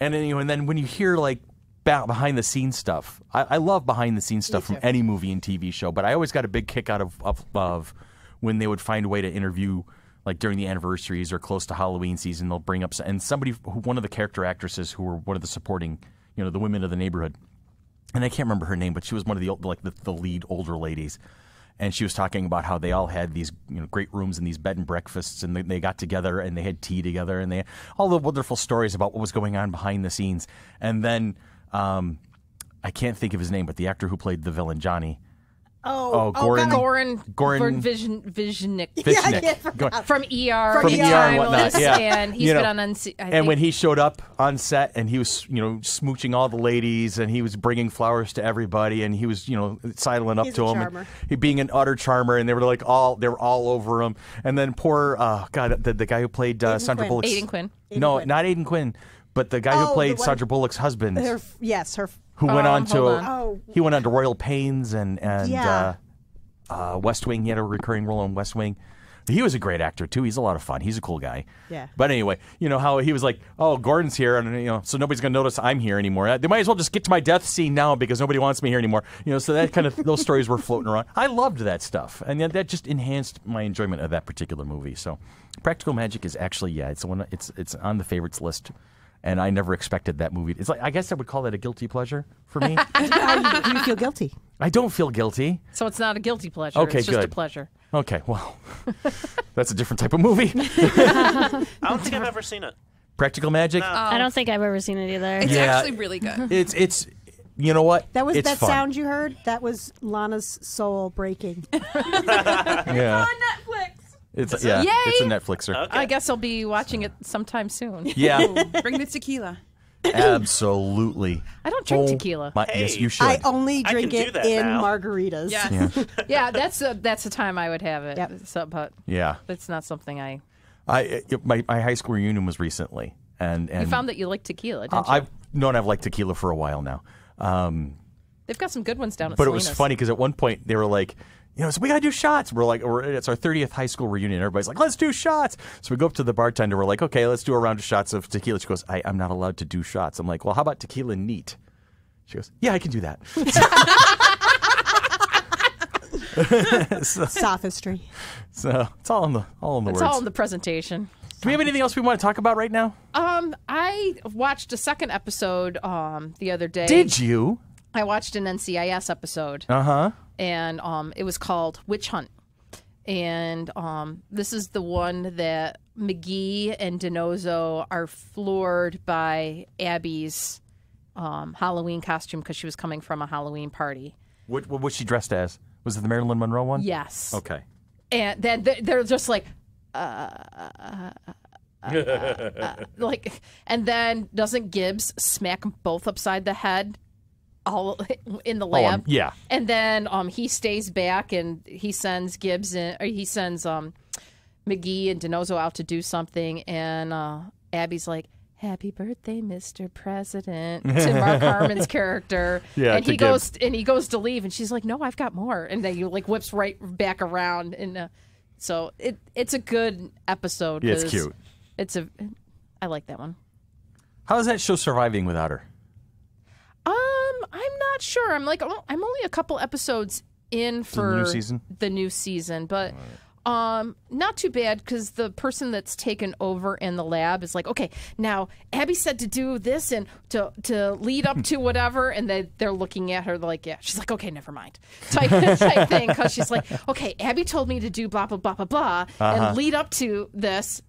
then, you know, and then when you hear like behind the scenes stuff, I, I love behind the scenes stuff from any movie and T V show. But I always got a big kick out of, of of when they would find a way to interview, like during the anniversaries or close to Halloween season, they'll bring up and somebody who one of the character actresses who were one of the supporting, you know, the women of the neighborhood, and I can't remember her name, but she was one of the old, like the, the lead older ladies. And she was talking about how they all had these, you know, great rooms and these bed and breakfasts, and they, they got together and they had tea together, and they all the wonderful stories about what was going on behind the scenes. And then um, I can't think of his name, but the actor who played the villain Johnny. Oh, oh, Goran, oh Goran, Goran Vision, Visionic, Visionic. Yeah, yeah, from E R, from E R and whatnot. Yeah. And he's you know, been on N C I S. And think. when he showed up on set, and he was, you know, smooching all the ladies, and he was bringing flowers to everybody, and he was, you know, sidling up he's to him, he being an utter charmer, and they were like all they were all over him. And then poor, uh, God, the, the guy who played uh, Sandra Bullock's Aiden Quinn. Aiden no, Quinn. not Aiden Quinn, but the guy oh, who played one, Sandra Bullock's husband. Her, yes, her. Who um, went on to on. Oh. he went on to Royal Pains and and yeah. uh, uh, West Wing. He had a recurring role in West Wing. He was a great actor too. He's a lot of fun. He's a cool guy. Yeah. But anyway, you know how he was like, "Oh, Gordon's here," and you know, so nobody's gonna notice I'm here anymore. They might as well just get to my death scene now because nobody wants me here anymore. You know, so that kind of those stories were floating around. I loved that stuff, and that just enhanced my enjoyment of that particular movie. So, Practical Magic is actually yeah, it's one it's it's on the favorites list. And I never expected that movie. It's like I guess I would call that a guilty pleasure for me. Do you feel guilty? I don't feel guilty. So it's not a guilty pleasure. Okay, it's just good. a pleasure. Okay, well, that's a different type of movie. I don't think I've ever seen it. Practical Magic? No. I don't think I've ever seen it either. It's yeah, actually really good. It's it's. You know what? That was it's that fun. sound you heard. That was Lana's soul breaking. Yeah. It's on Netflix. It's a, yeah, Yay! it's a Netflixer. Okay. I guess I'll be watching it sometime soon. Yeah, Ooh, bring the tequila. Absolutely. I don't drink oh, tequila. My, hey, yes, you should. I only drink I it in now. margaritas. Yes. Yeah, yeah, that's a, that's the time I would have it. Yep. So, but yeah, it's not something I. I it, my my high school reunion was recently, and, and you found that you like tequila, didn't uh, you? I've known I've liked tequila for a while now. Um, They've got some good ones down. But at But it was funny because at one point they were like. You know, so we gotta do shots. We're like, we're, it's our thirtieth high school reunion. Everybody's like, let's do shots. So we go up to the bartender. We're like, okay, let's do a round of shots of tequila. She goes, I, I'm not allowed to do shots. I'm like, well, how about tequila neat? She goes, yeah, I can do that. so, Sophistry. So it's all in the all in the it's words. It's all in the presentation. Do we have anything else we want to talk about right now? Um, I watched a second episode um the other day. Did you? I watched an N C I S episode. Uh huh. And um, it was called Witch Hunt. And um, this is the one that McGee and DiNozzo are floored by Abby's um, Halloween costume because she was coming from a Halloween party. What, what was she dressed as? Was it the Marilyn Monroe one? Yes. Okay. And then they're just like, uh, uh, uh, uh, like, and then doesn't Gibbs smack them both upside the head? All in the lab, oh, um, yeah. And then um, he stays back, and he sends Gibbs in, or he sends um, McGee and DiNozzo out to do something, and uh, Abby's like, happy birthday, Mister President, to Mark Harmon's character. Yeah, and he Gibbs. goes and he goes to leave, and she's like, no, I've got more. And then he like whips right back around. And uh, so it it's a good episode. Yeah, it's cute. It's a, I like that one. How is that show surviving without her? Um, I'm not sure. I'm like, oh, I'm only a couple episodes in for the new season, the new season but right. um, not too bad because the person that's taken over in the lab is like, okay, now Abby said to do this and to to lead up to whatever, and they they're looking at her like, yeah, she's like, okay, never mind, type, type thing, because she's like, okay, Abby told me to do blah blah blah blah blah uh-huh. and lead up to this.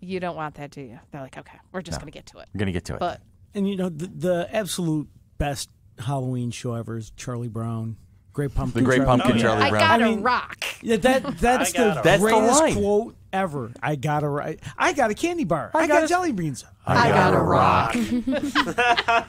You don't want that, do you? They're like, okay, we're just no, going to get to it. We're going to get to it. But and you know, the, the absolute best Halloween show ever is Charlie Brown. Great Pumpkin. The Great Charlie Pumpkin, oh, yeah. Charlie I Brown. Gotta I gotta mean, rock. Yeah, that that's the that's greatest the quote ever. I gotta right. I got a candy bar. I, I got, got jelly beans. I, I gotta, gotta rock. rock.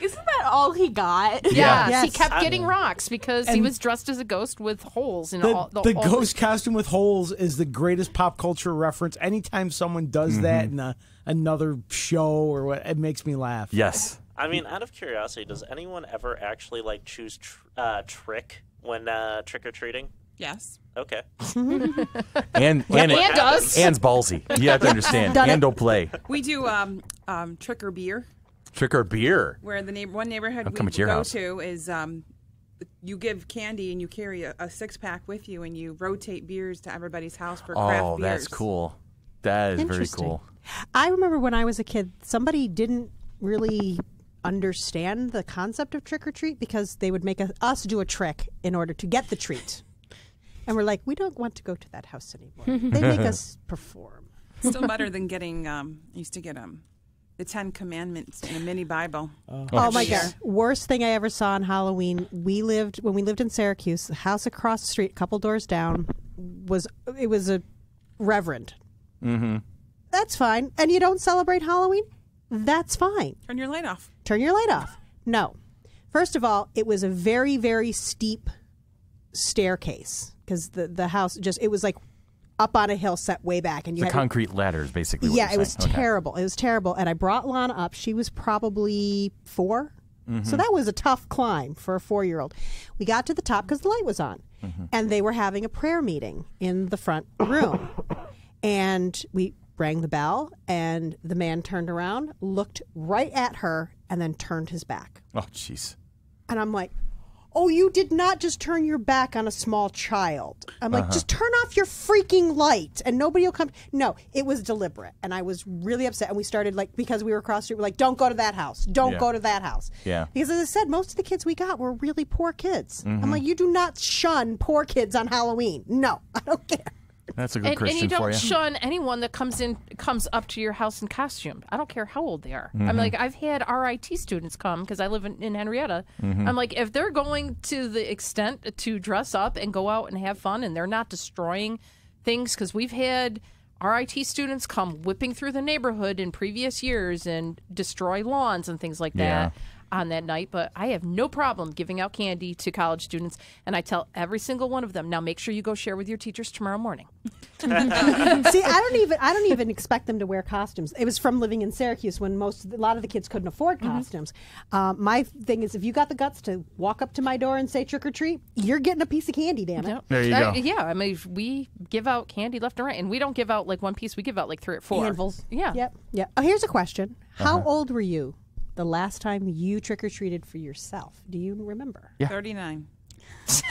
Isn't that all he got? Yeah, yeah. Yes. He kept getting rocks because and he was dressed as a ghost with holes in the, all the, the all ghost the... costume with holes is the greatest pop culture reference. Anytime someone does mm-hmm. that in a, another show or what, it makes me laugh. Yes. I mean, out of curiosity, does anyone ever actually like choose tr uh, trick when uh, trick or treating? Yes. Okay. and and, yeah, and it, does Anne's ballsy. You have to understand. Done Anne it. Don't play. We do um, um, trick or beer. Trick or beer. Where the neighbor, one neighborhood I'll we to go house. to is um, you give candy and you carry a, a six pack with you and you rotate beers to everybody's house for oh, craft beers. Oh, that's cool. That is very cool. I remember when I was a kid, somebody didn't really understand the concept of trick or treat because they would make a, us do a trick in order to get the treat. And we're like, we don't want to go to that house anymore. They make us perform. Still better than getting, um, used to get them. Um, The Ten Commandments in a mini Bible. Oh, oh my God. Worst thing I ever saw on Halloween. We lived, when we lived in Syracuse, the house across the street, a couple doors down, was it was a reverend. Mm-hmm. That's fine. And you don't celebrate Halloween? That's fine. Turn your light off. Turn your light off. No. First of all, it was a very, very steep staircase because the, the house just, it was like, up on a hill set way back. And you the had concrete to, ladders, basically. Yeah, it saying. was okay. terrible. It was terrible. And I brought Lana up. She was probably four. Mm-hmm. So that was a tough climb for a four-year-old. We got to the top because the light was on. Mm-hmm. And they were having a prayer meeting in the front room. And we rang the bell, and the man turned around, looked right at her, and then turned his back. Oh, jeez. And I'm like, oh, you did not just turn your back on a small child. I'm like, uh-huh. just turn off your freaking light and nobody will come. No, it was deliberate. And I was really upset. And we started like, because we were across the street, we're like, don't go to that house. Don't yeah. go to that house. Yeah. Because as I said, most of the kids we got were really poor kids. Mm-hmm. I'm like, you do not shun poor kids on Halloween. No, I don't care. That's a good and, Christian and you don't for you. shun anyone that comes in, comes up to your house in costume. I don't care how old they are. Mm-hmm. I'm like, I've had R I T students come because I live in, in Henrietta. Mm-hmm. I'm like, if they're going to the extent to dress up and go out and have fun and they're not destroying things, because we've had R I T students come whipping through the neighborhood in previous years and destroy lawns and things like that. Yeah. On that night, but I have no problem giving out candy to college students, and I tell every single one of them, now make sure you go share with your teachers tomorrow morning. See, I don't even I don't even expect them to wear costumes. It was from living in Syracuse when most a lot of the kids couldn't afford costumes. Mm-hmm. uh, my thing is, if you got the guts to walk up to my door and say trick or treat, you're getting a piece of candy, damn it. Yep. There you I, go. Yeah, I mean, we give out candy left and right, and we don't give out like one piece. We give out like three or four handfuls. Yeah. Yep. Yeah. Oh, here's a question: how uh-huh. old were you the last time you trick-or-treated for yourself? Do you remember? Yeah. thirty-nine. Beer.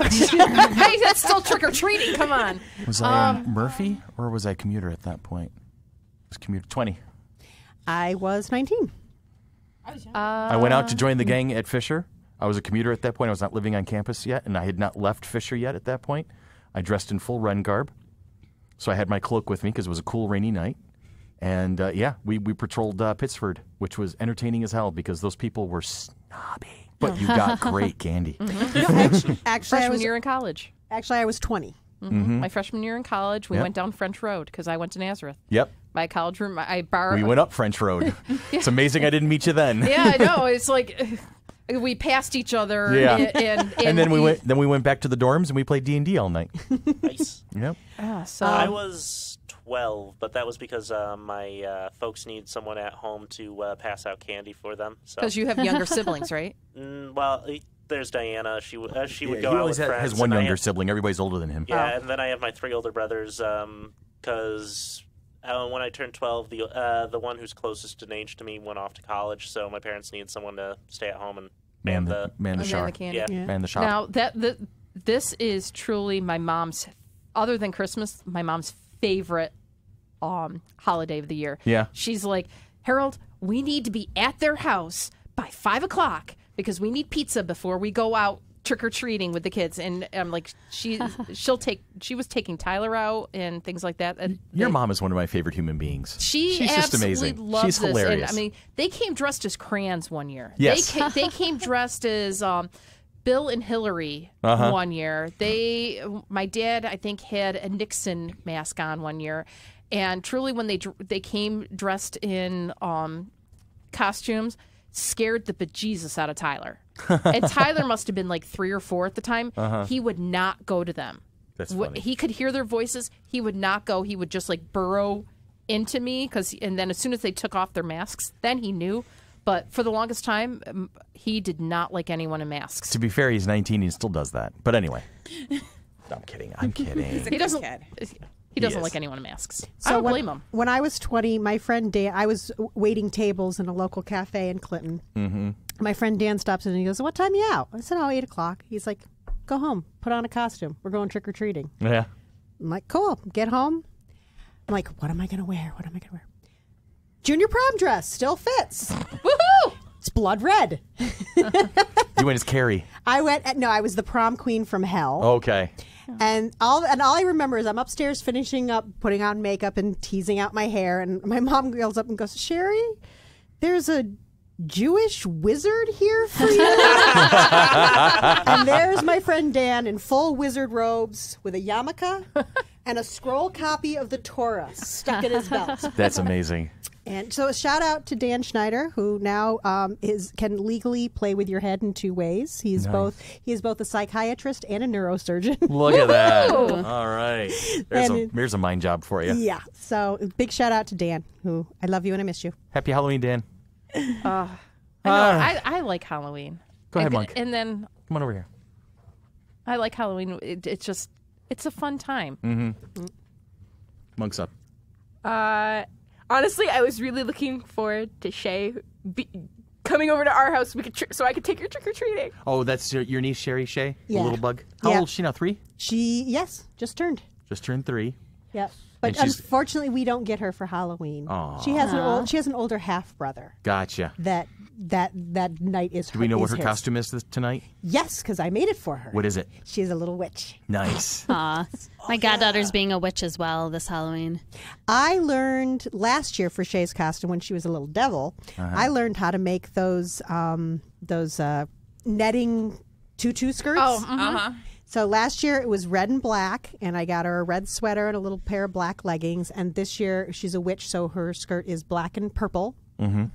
Hey, that's still trick-or-treating. Come on. Was I um, Murphy or was I commuter at that point? I was commuter twenty. I was nineteen. I was young. Uh, I went out to join the gang at Fisher. I was a commuter at that point. I was not living on campus yet, and I had not left Fisher yet at that point. I dressed in full Ren garb. So I had my cloak with me because it was a cool, rainy night. And, uh, yeah, we, we patrolled uh, Pittsford, which was entertaining as hell because those people were snobby. But you got great candy. Mm-hmm. You know, actually, actually, freshman I was, year in college. Actually, I was twenty. Mm-hmm. My freshman year in college, we yep. went down French Road because I went to Nazareth. Yep. My college room, I borrowed. We went up French Road. Yeah. It's amazing I didn't meet you then. Yeah, I know. It's like... We passed each other. Yeah. In, in, in and then we went. Then we went back to the dorms and we played D and D all night. Nice. Yep. Ah, so I was twelve, but that was because uh, my uh, folks need someone at home to uh, pass out candy for them. Because so. You have younger siblings, right? Mm, well, there's Diana. She uh, she yeah, would go out with had, friends. He always has one younger have, sibling. Everybody's older than him. Yeah, oh. And then I have my three older brothers. Because. Um, Uh, when I turned twelve, the uh, the one who's closest in age to me went off to college, so my parents needed someone to stay at home and man the man the, the shop. Yeah. Yeah. Man the shop. Now that the, this is truly my mom's, other than Christmas, my mom's favorite um, holiday of the year. Yeah, she's like, Harold, we need to be at their house by five o'clock because we need pizza before we go out trick or treating with the kids. And I'm like, she she'll take she was taking Tyler out and things like that. And your they, mom is one of my favorite human beings. She she's just amazing. Loves she's this. Hilarious. And, I mean, they came dressed as crayons one year. Yes, they came, they came dressed as um, Bill and Hillary uh-huh. one year. They my dad I think had a Nixon mask on one year, and truly when they they came dressed in um, costumes, scared the bejesus out of Tyler. And Tyler must have been like three or four at the time. Uh-huh. He would not go to them. That's funny. He could hear their voices. He would not go. He would just like burrow into me. Cause, and then as soon as they took off their masks, then he knew. But for the longest time, he did not like anyone in masks. To be fair, he's nineteen. He still does that. But anyway. I'm kidding. I'm kidding. He's a he doesn't, kid. He doesn't he like anyone in masks. So I don't when, blame him. When I was twenty, my friend Dan, I was waiting tables in a local cafe in Clinton. Mm-hmm. My friend Dan stops in and he goes, "What time are you out?" I said, "Oh, eight o'clock." He's like, "Go home, put on a costume. We're going trick or treating." Yeah. I'm like, "Cool." Get home. I'm like, "What am I gonna wear? What am I gonna wear?" Junior prom dress still fits. Woohoo! It's blood red. You went as Carrie. I went. At, no, I was the prom queen from hell. Okay. And all and all I remember is I'm upstairs finishing up, putting on makeup and teasing out my hair, and my mom goes up and goes, "Sherry, there's a Jewish wizard here for you." And there's my friend Dan in full wizard robes with a yarmulke and a scroll copy of the Torah stuck in his belt. That's amazing. And so a shout out to Dan Schneider, who now um, is can legally play with your head in two ways. He's nice. both he is both a psychiatrist and a neurosurgeon. Look at that! All right, there's and, a, here's a mind job for you. Yeah. So big shout out to Dan, who I love you and I miss you. Happy Halloween, Dan. Uh, I, know, I, I like Halloween. Go ahead, Monk. And then come on over here. I like Halloween. It, it's just it's a fun time. Mm-hmm. Monk's up. Uh. Honestly, I was really looking forward to Shay be coming over to our house we could tr so I could take her trick-or-treating. Oh, that's your, your niece, Sherry Shay? Yeah. The little bug? How yeah. old is she now? Three? She, yes, just turned. Just turned three. Yep. But and unfortunately, she's... we don't get her for Halloween. Aww. She has Aww. an old, she has an older half-brother. Gotcha. That that that night is Do her. Do we know what her hers. costume is this, tonight? Yes, because I made it for her. What is it? She is a little witch. Nice. Aww. Oh, my goddaughter's yeah. being a witch as well this Halloween. I learned last year for Shay's costume when she was a little devil. Uh-huh. I learned how to make those um, those uh, netting tutu skirts. Oh, uh-huh. uh-huh. So last year it was red and black, and I got her a red sweater and a little pair of black leggings. And this year she's a witch, so her skirt is black and purple. Mm-hmm.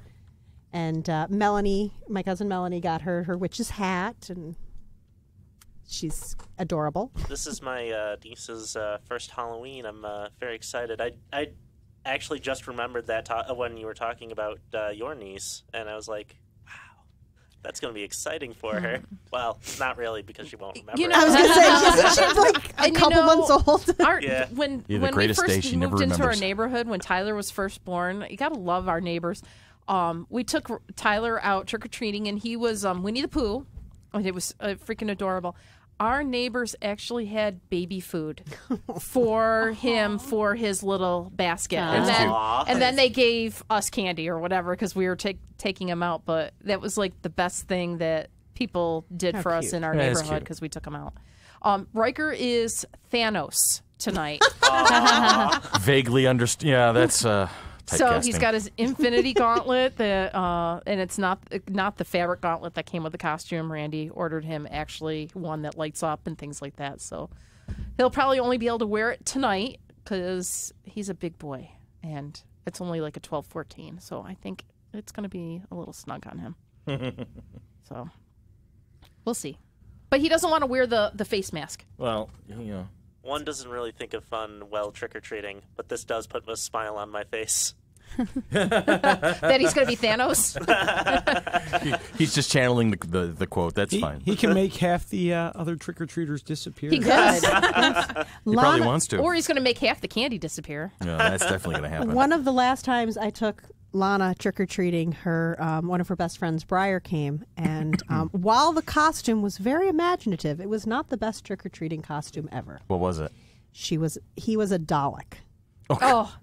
And uh, Melanie, my cousin Melanie, got her her witch's hat, and she's adorable. This is my uh, niece's uh, first Halloween. I'm uh, very excited. I I actually just remembered that to when you were talking about uh, your niece, and I was like, that's going to be exciting for her. Well, not really, because she won't remember. You know, I was going to say, she's like a and couple you know, months old. Our, yeah. When, yeah, when we first moved into remembers. our neighborhood, when Tyler was first born, you got to love our neighbors. Um, we took Tyler out trick-or-treating, and he was um, Winnie the Pooh, and it was uh, freaking adorable. Our neighbors actually had baby food for Aww. him for his little basket. Aww. And then Aww. and then they gave us candy or whatever because we were taking him out. But that was like the best thing that people did How for cute. us in our yeah, neighborhood because we took him out. Um, Riker is Thanos tonight. Vaguely understand. Yeah, that's... Uh... So he's got his infinity gauntlet, that, uh, and it's not not the fabric gauntlet that came with the costume. Randy ordered him actually one that lights up and things like that. So he'll probably only be able to wear it tonight because he's a big boy, and it's only like a twelve, fourteen. So I think it's going to be a little snug on him. So We'll see. But he doesn't want to wear the, the face mask. Well, you know. One doesn't really think of fun while trick-or-treating, but this does put a smile on my face. That he's going to be Thanos? he, he's just channeling the, the, the quote. That's he, fine. He can make half the uh, other trick-or-treaters disappear. He could. he Lana, probably wants to. Or he's going to make half the candy disappear. No, that's definitely going to happen. One of the last times I took Lana trick-or-treating, her um, one of her best friends, Briar, came, and um, while the costume was very imaginative, it was not the best trick-or-treating costume ever. What was it? She was he was a Dalek. Oh, oh.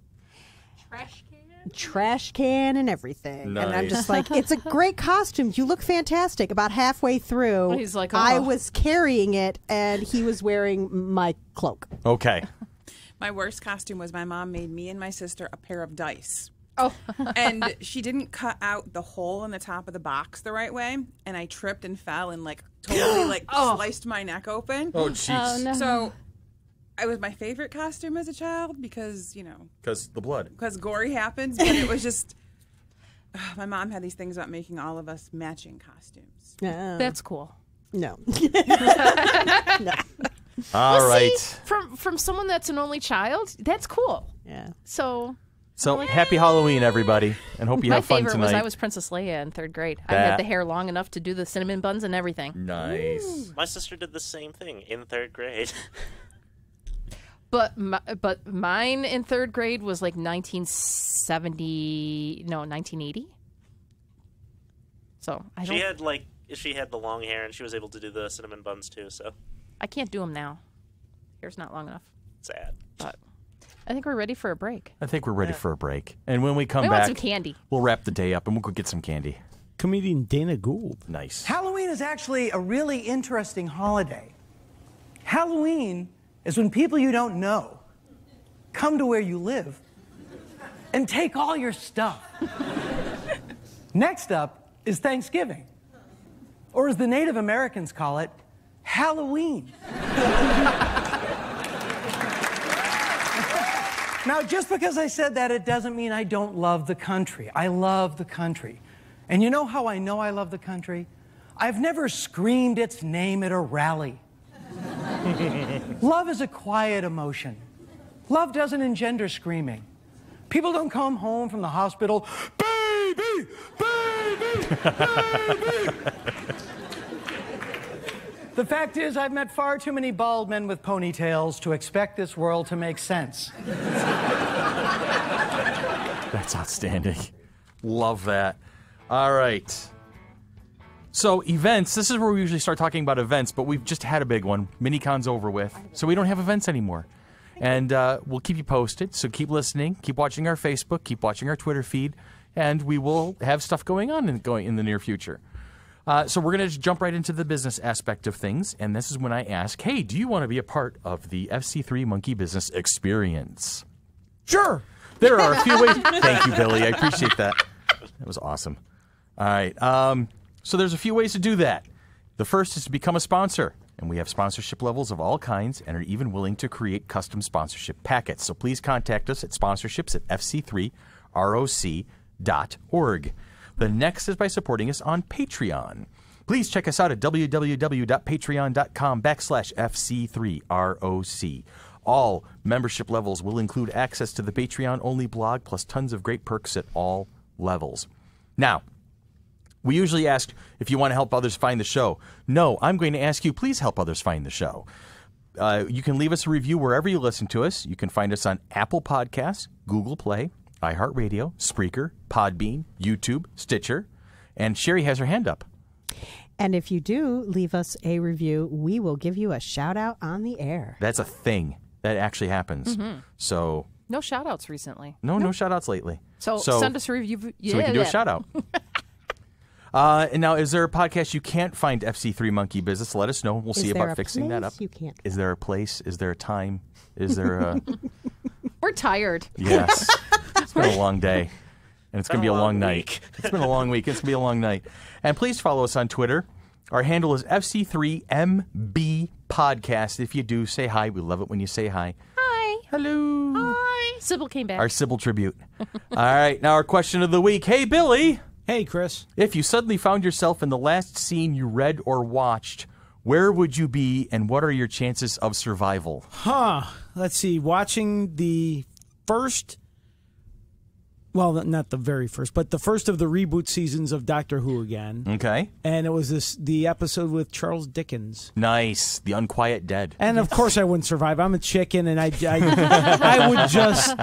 Trash can, trash can, and everything. Nice. And I'm just like, it's a great costume. You look fantastic. About halfway through, he's like, oh. I was carrying it, and he was wearing my cloak. Okay. My worst costume was my mom made me and my sister a pair of dice. Oh. And she didn't cut out the hole in the top of the box the right way, and I tripped and fell and like totally like oh. sliced my neck open. Oh jeez. Oh, no. So it was my favorite costume as a child because, you know, because the blood. Because gory happens, but it was just uh, my mom had these things about making all of us matching costumes. Yeah. That's cool. No. No. All well, right. See, from from someone that's an only child, that's cool. Yeah. So So happy Halloween, everybody, and hope you My have fun tonight. My favorite was I was Princess Leia in third grade. That. I had the hair long enough to do the cinnamon buns and everything. Nice. Ooh. My sister did the same thing in third grade. But my, but mine in third grade was like nineteen seventy, no, nineteen eighty. So I don't. She had like she had the long hair and she was able to do the cinnamon buns too. So I can't do them now. Hair's not long enough. Sad. But. I think we're ready for a break. I think we're ready yeah. for a break. And when we come we back, want some candy. We'll wrap the day up and we'll go get some candy. Comedian Dana Gould. Nice. Halloween is actually a really interesting holiday. Halloween is when people you don't know come to where you live and take all your stuff. Next up is Thanksgiving, or as the Native Americans call it, Halloween. Now, just because I said that, it doesn't mean I don't love the country. I love the country. And you know how I know I love the country? I've never screamed its name at a rally. Love is a quiet emotion. Love doesn't engender screaming. People don't come home from the hospital, baby, baby, baby. The fact is, I've met far too many bald men with ponytails to expect this world to make sense. That's outstanding. Love that. All right. So, events. This is where we usually start talking about events, but we've just had a big one. Minicon's over with, so we don't have events anymore. And uh, we'll keep you posted, so keep listening, keep watching our Facebook, keep watching our Twitter feed, and we will have stuff going on in, going, in the near future. Uh, so we're going to jump right into the business aspect of things, and this is when I ask, hey, do you want to be a part of the F C three Monkey Business experience? Sure. There are a few ways. Thank you, Billy. I appreciate that. That was awesome. All right. Um, so there's a few ways to do that. The first is to become a sponsor, and we have sponsorship levels of all kinds and are even willing to create custom sponsorship packets. So please contact us at sponsorships at f c three roc dot org. The next is by supporting us on Patreon. Please check us out at w w w dot patreon dot com backslash f c three roc. All membership levels will include access to the Patreon-only blog, plus tons of great perks at all levels. Now, we usually ask if you want to help others find the show. No, I'm going to ask you, please help others find the show. Uh, you can leave us a review wherever you listen to us. You can find us on Apple Podcasts, Google Play, iHeartRadio, Spreaker, Podbean, YouTube, Stitcher, and Sherry has her hand up. And if you do leave us a review, we will give you a shout out on the air. That's a thing. That actually happens. Mm-hmm. So no shout outs recently. No, nope. no shout outs lately. So, so send us a review. Yeah, so we can do yeah. a shout out. uh, and now, is there a podcast you can't find F C three Monkey Business? Let us know. We'll is see about fixing that up. You can't is there a place? Is there a time? Is there a... We're tired. Yes. It's been a long day, and it's going to be a long, long night. It's been a long week. It's going to be a long night. And please follow us on Twitter. Our handle is F C three M B Podcast. If you do, say hi. We love it when you say hi. Hi. Hello. Hi. Sybil came back. Our Sybil tribute. All right. Now our question of the week. Hey, Billy. Hey, Chris. If you suddenly found yourself in the last scene you read or watched, where would you be and what are your chances of survival? Huh. Let's see. Watching the first... Well, not the very first, but the first of the reboot seasons of Doctor Who again. Okay. And it was this the episode with Charles Dickens. Nice. The Unquiet Dead. And, of course, I wouldn't survive. I'm a chicken, and I, I, I would just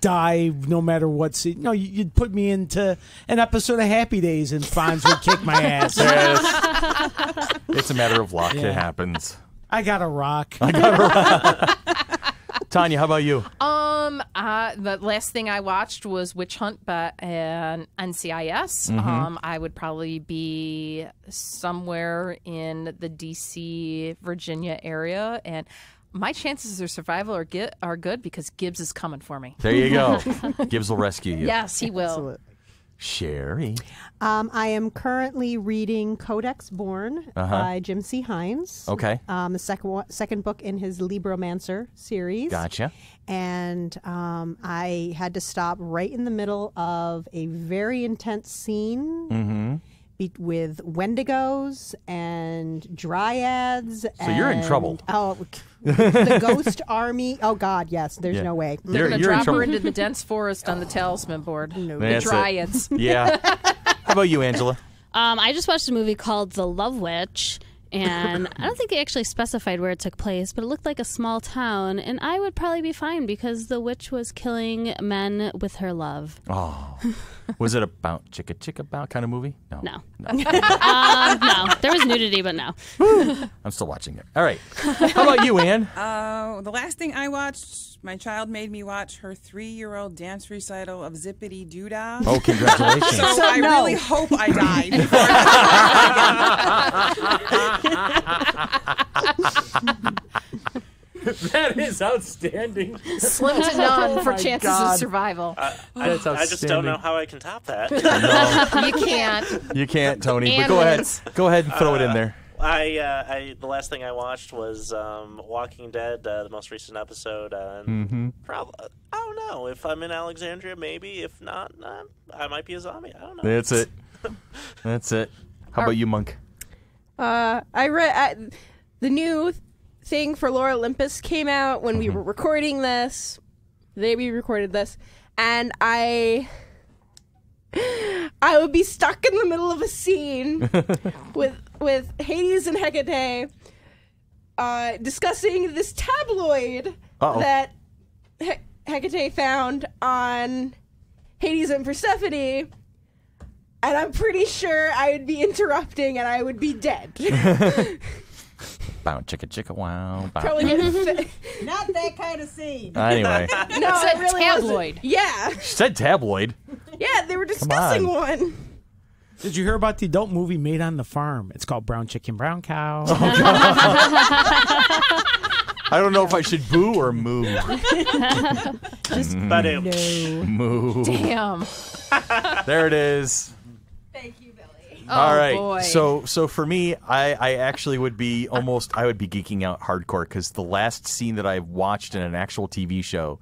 die no matter what season. No, you'd put me into an episode of Happy Days, and Fonz would kick my ass. Yes. It's a matter of luck. Yeah. It happens. I got a rock. I got a rock. Tanya, how about you? Um, uh, the last thing I watched was Witch Hunt, but an N C I S. Mm-hmm. Um, I would probably be somewhere in the D C, Virginia area, and my chances of survival are get are good because Gibbs is coming for me. There you go. Gibbs will rescue you. Yes, he will. Absolutely. Sherry. Um, I am currently reading Codex Born uh-huh. by Jim C. Hines. Okay. Um, the second second book in his Libromancer series. Gotcha. And um, I had to stop right in the middle of a very intense scene mm-hmm. be with Wendigos and Dryads. So and, you're in trouble. Oh, the Ghost Army. Oh, God, yes. There's yeah. no way. They're, They're going to drop in her into the dense forest on the talisman board. No, the Dryads. It. Yeah. How about you, Angela? Um, I just watched a movie called The Love Witch, and I don't think they actually specified where it took place, but it looked like a small town, and I would probably be fine because the witch was killing men with her love. Oh. Was it about chicka chicka bow kind of movie? No. No. No. uh, no. There was nudity, but no. I'm still watching it. All right. How about you, Ann? Uh, the last thing I watched, my child made me watch her three-year-old dance recital of Zippity Doodah. Oh, congratulations. so so I no. really hope I died. That is outstanding. Slim to none oh for chances God. of survival. Uh, I, That's I just don't know how I can top that. No. You can't. You can't, Tony. And but go ahead. Go ahead and throw uh, it in there. I, uh, I the last thing I watched was um, Walking Dead, uh, the most recent episode. Uh, mm-hmm. Probably, I don't know. If I'm in Alexandria, maybe. If not, uh, I might be a zombie. I don't know. That's it. That's it. How Our, about you, Monk? Uh, I read the new... thing for Lore Olympus came out when we were recording this. They we recorded this, and I, I would be stuck in the middle of a scene with with Hades and Hecate uh, discussing this tabloid Uh-oh. that he Hecate found on Hades and Persephone. And I'm pretty sure I would be interrupting, and I would be dead. Bow, chicka, chicka, wow. Bow. Probably not that kind of scene. Anyway. No, it said really tabloid. Wasn't. Yeah. She said tabloid? Yeah, they were discussing on. one. Did you hear about the adult movie made on the farm? It's called Brown Chicken, Brown Cow. Oh, I don't know if I should boo or moo. Just mm, but it, no. Moo. Damn. There it is. Thank you. Oh, all right, boy. so so for me, I, I actually would be almost, I would be geeking out hardcore because the last scene that I watched in an actual T V show,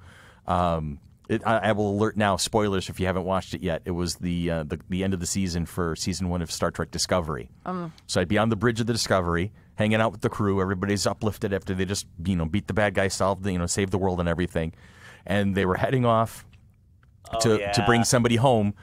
um, it, I, I will alert now, spoilers if you haven't watched it yet, it was the, uh, the the end of the season for season one of Star Trek Discovery. Um. So I'd be on the bridge of the Discovery, hanging out with the crew, everybody's uplifted after they just, you know, beat the bad guy, solved the, you know, saved the world and everything, and they were heading off oh, to yeah. to bring somebody home.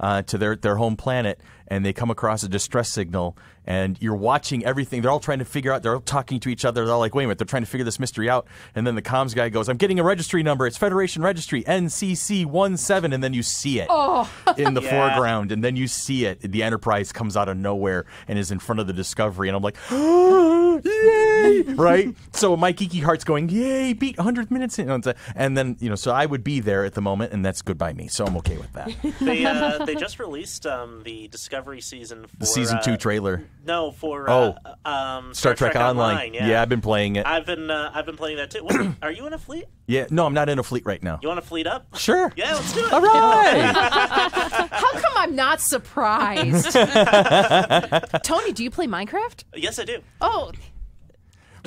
Uh, to their, their home planet, and they come across a distress signal, and you're watching everything. They're all trying to figure out. They're all talking to each other. They're all like, wait a minute. They're trying to figure this mystery out. And then the comms guy goes, I'm getting a registry number. It's Federation Registry, N C C one seven. And then you see it oh. in the yeah. foreground. And then you see it. The Enterprise comes out of nowhere and is in front of the Discovery. And I'm like, oh, yay! Right? So my geeky heart's going, yay, beat one hundred minutes in. And then, you know, so I would be there at the moment, and that's good by me. So I'm okay with that. They, uh, They just released um, the Discovery season. For, the season two uh, trailer. No, for oh, uh, um, Star, Star Trek, Trek Online. Online yeah. yeah, I've been playing it. I've been uh, I've been playing that too. What, are you in a fleet? Yeah, no, I'm not in a fleet right now. You want to fleet up? Sure. Yeah, let's do it. All right. How come I'm not surprised? Tony, do you play Minecraft? Yes, I do. Oh.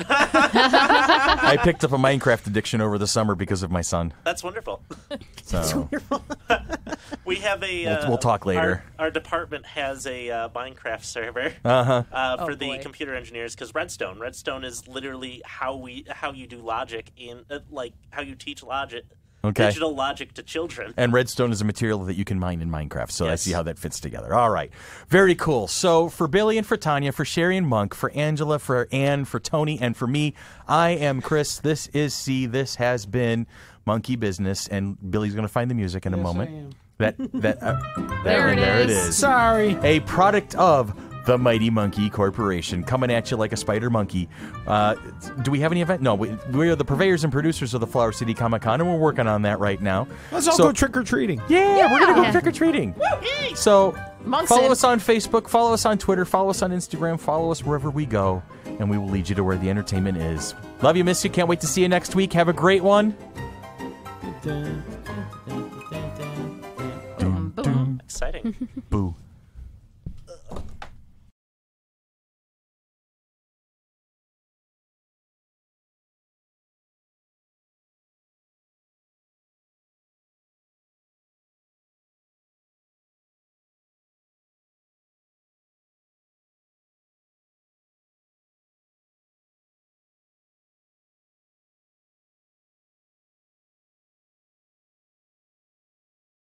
I picked up a Minecraft addiction over the summer because of my son. That's wonderful. So. That's wonderful. We have a... We'll, uh, we'll talk later. Our, our department has a uh, Minecraft server uh-huh. uh, oh, for the boy. computer engineers, because Redstone. Redstone is literally how we how you do logic, in uh, like how you teach logic. Okay. Digital logic to children. And redstone is a material that you can mine in Minecraft, so yes. I see how that fits together. All right. Very cool. So for Billy and for Tanya, for Sherry and Monk, for Angela, for Anne, for Tony, and for me, I am Chris. This is C. This has been Monkey Business, and Billy's going to find the music in yes, a moment. I am. That that uh, there, there, it there it is. Sorry. A product of The Mighty Monkey Corporation, coming at you like a spider monkey. Uh, do we have any event? No, we, we are the purveyors and producers of the Flower City Comic Con, and we're working on that right now. Let's all so, go trick-or-treating. Yeah, yeah, we're going to go trick-or-treating. So Monson. Follow us on Facebook, follow us on Twitter, follow us on Instagram, follow us wherever we go, and we will lead you to where the entertainment is. Love you, miss you. Can't wait to see you next week. Have a great one. Exciting. Boo.